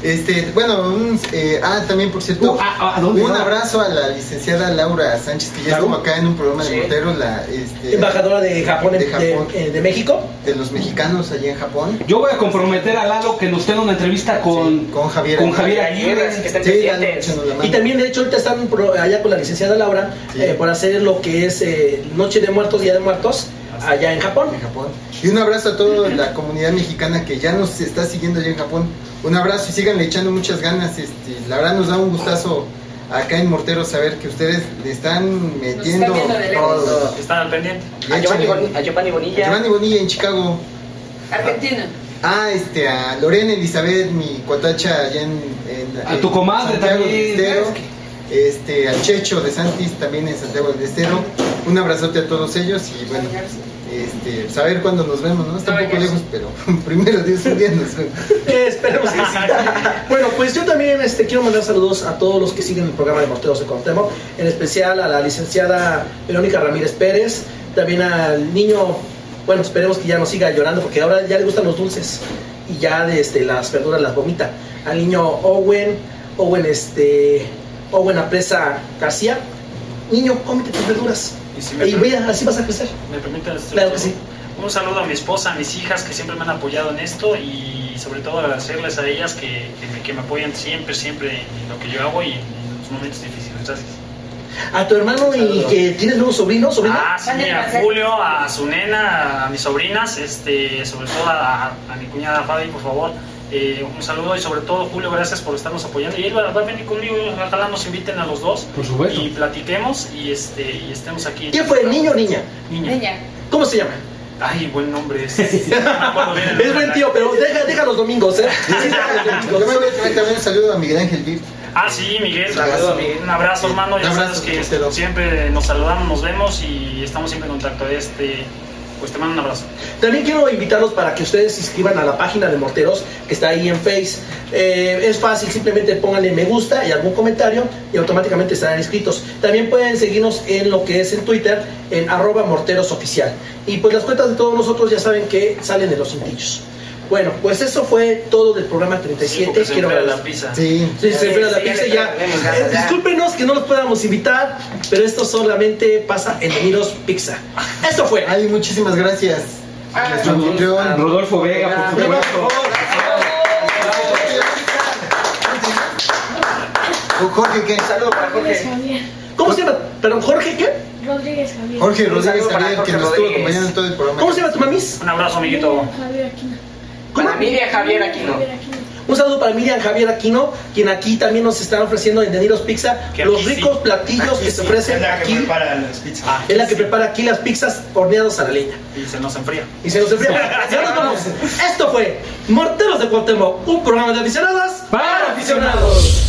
Este, bueno, un, eh, ah, también por cierto, uh, ah, ah, un va? abrazo a la licenciada Laura Sánchez, que ya ¿Claro? estuvo acá en un programa de sí. Morteros, la este, embajadora de Japón, de, Japón de, de México, de los mexicanos allí en Japón. Yo voy a comprometer a Lalo que nos tenga una entrevista con, sí, con Javier, con Javier Aguirre, que está en sí, Lalo, y también de hecho ahorita están allá con la licenciada Laura sí. eh, por hacer lo que es eh, Noche de Muertos, Día de Muertos. Allá en Japón. en Japón. Y un abrazo a toda la comunidad mexicana que ya nos está siguiendo allá en Japón. Un abrazo y síganle echando muchas ganas. Este, la verdad nos da un gustazo acá en Morteros saber que ustedes le están metiendo todo. Están al pendiente. A Giovanni, Boni, a Giovanni Bonilla. A Giovanni Bonilla en Chicago. Argentina. Ah, este, a Lorena Elizabeth, mi cuatacha allá en, en A en, tu comadre también. Este, al Checho de Santis también en Santiago del Estero. Un abrazote a todos ellos y bueno, este, saber cuándo nos vemos, ¿no? Está un poco lejos, pero primero Dios un día nos vemos. Eh, esperemos que sí. Bueno, pues yo también este, quiero mandar saludos a todos los que siguen el programa de Morteros del Cuauhtémoc, en especial a la licenciada Verónica Ramírez Pérez, también al niño, bueno, esperemos que ya no siga llorando porque ahora ya le gustan los dulces y ya desde las verduras las vomita. Al niño Owen, Owen este... o buena presa García, niño, cómete tus verduras y, si y voy a, así vas a crecer. ¿Me permites? Claro que sí. Un saludo a mi esposa, a mis hijas que siempre me han apoyado en esto y sobre todo agradecerles a ellas que, que, que me apoyan siempre, siempre en lo que yo hago y en, en los momentos difíciles. Gracias. A tu hermano y que tienes nuevos sobrinos, sobrina. Ah, sí, a Julio, a su nena, a mis sobrinas, este, sobre todo a, a mi cuñada Fabi, por favor. Eh, un saludo y sobre todo Julio, gracias por estarnos apoyando y él va a venir conmigo, ojalá nos inviten a los dos por supuesto. Y platiquemos y, este, y estemos aquí. ¿Quién fue, niño o niña? niña? Niña. ¿Cómo se llama? Ay, buen nombre es. No es buen tío, pero deja, deja los domingos, ¿eh? Sí, deja los domingos. ahí también un saludo a Miguel Ángel Gil. Ah, sí, Miguel, un abrazo, Miguel. Un abrazo hermano, ya sabes que siempre nos saludamos, nos vemos y estamos siempre en contacto. Este, pues te mando un abrazo. También quiero invitarlos para que ustedes se inscriban a la página de Morteros, que está ahí en Face. Eh, es fácil, simplemente pónganle me gusta y algún comentario y automáticamente estarán inscritos. También pueden seguirnos en lo que es en Twitter, en arroba morterosoficial. Y pues las cuentas de todos nosotros ya saben que salen de los cintillos. Bueno, pues eso fue todo del programa treinta y siete. Sí, quiero ver la pizza. Sí, sí, se fue la pizza ya. Eh, discúlpenos que no los podamos invitar, pero esto solamente pasa en D'Niros Pizza. Esto fue. Ay, muchísimas gracias. Ay, nuestro anfitrión Rodolfo Vega, por supuesto. Jorge, ¿qué? Saludos para Jorge. ¿Cómo se llama? Perdón, Jorge, ¿qué? Rodríguez Javier. Jorge Rodríguez Javier, que nos estuvo acompañando en todo el programa. ¿Cómo se llama tu mamis? Un abrazo, amiguito. Javier Aquino. Para Miriam Javier Aquino. Un saludo para Miriam Javier Aquino, quien aquí también nos están ofreciendo en D'Niros Pizza los ricos platillos que se ofrecen aquí. Es la que prepara aquí las pizzas horneadas a la leña. Y se nos enfría. Y se nos enfría. Ya nos vamos. Esto fue Morteros de Cuauhtémoc, un programa de aficionadas para aficionados.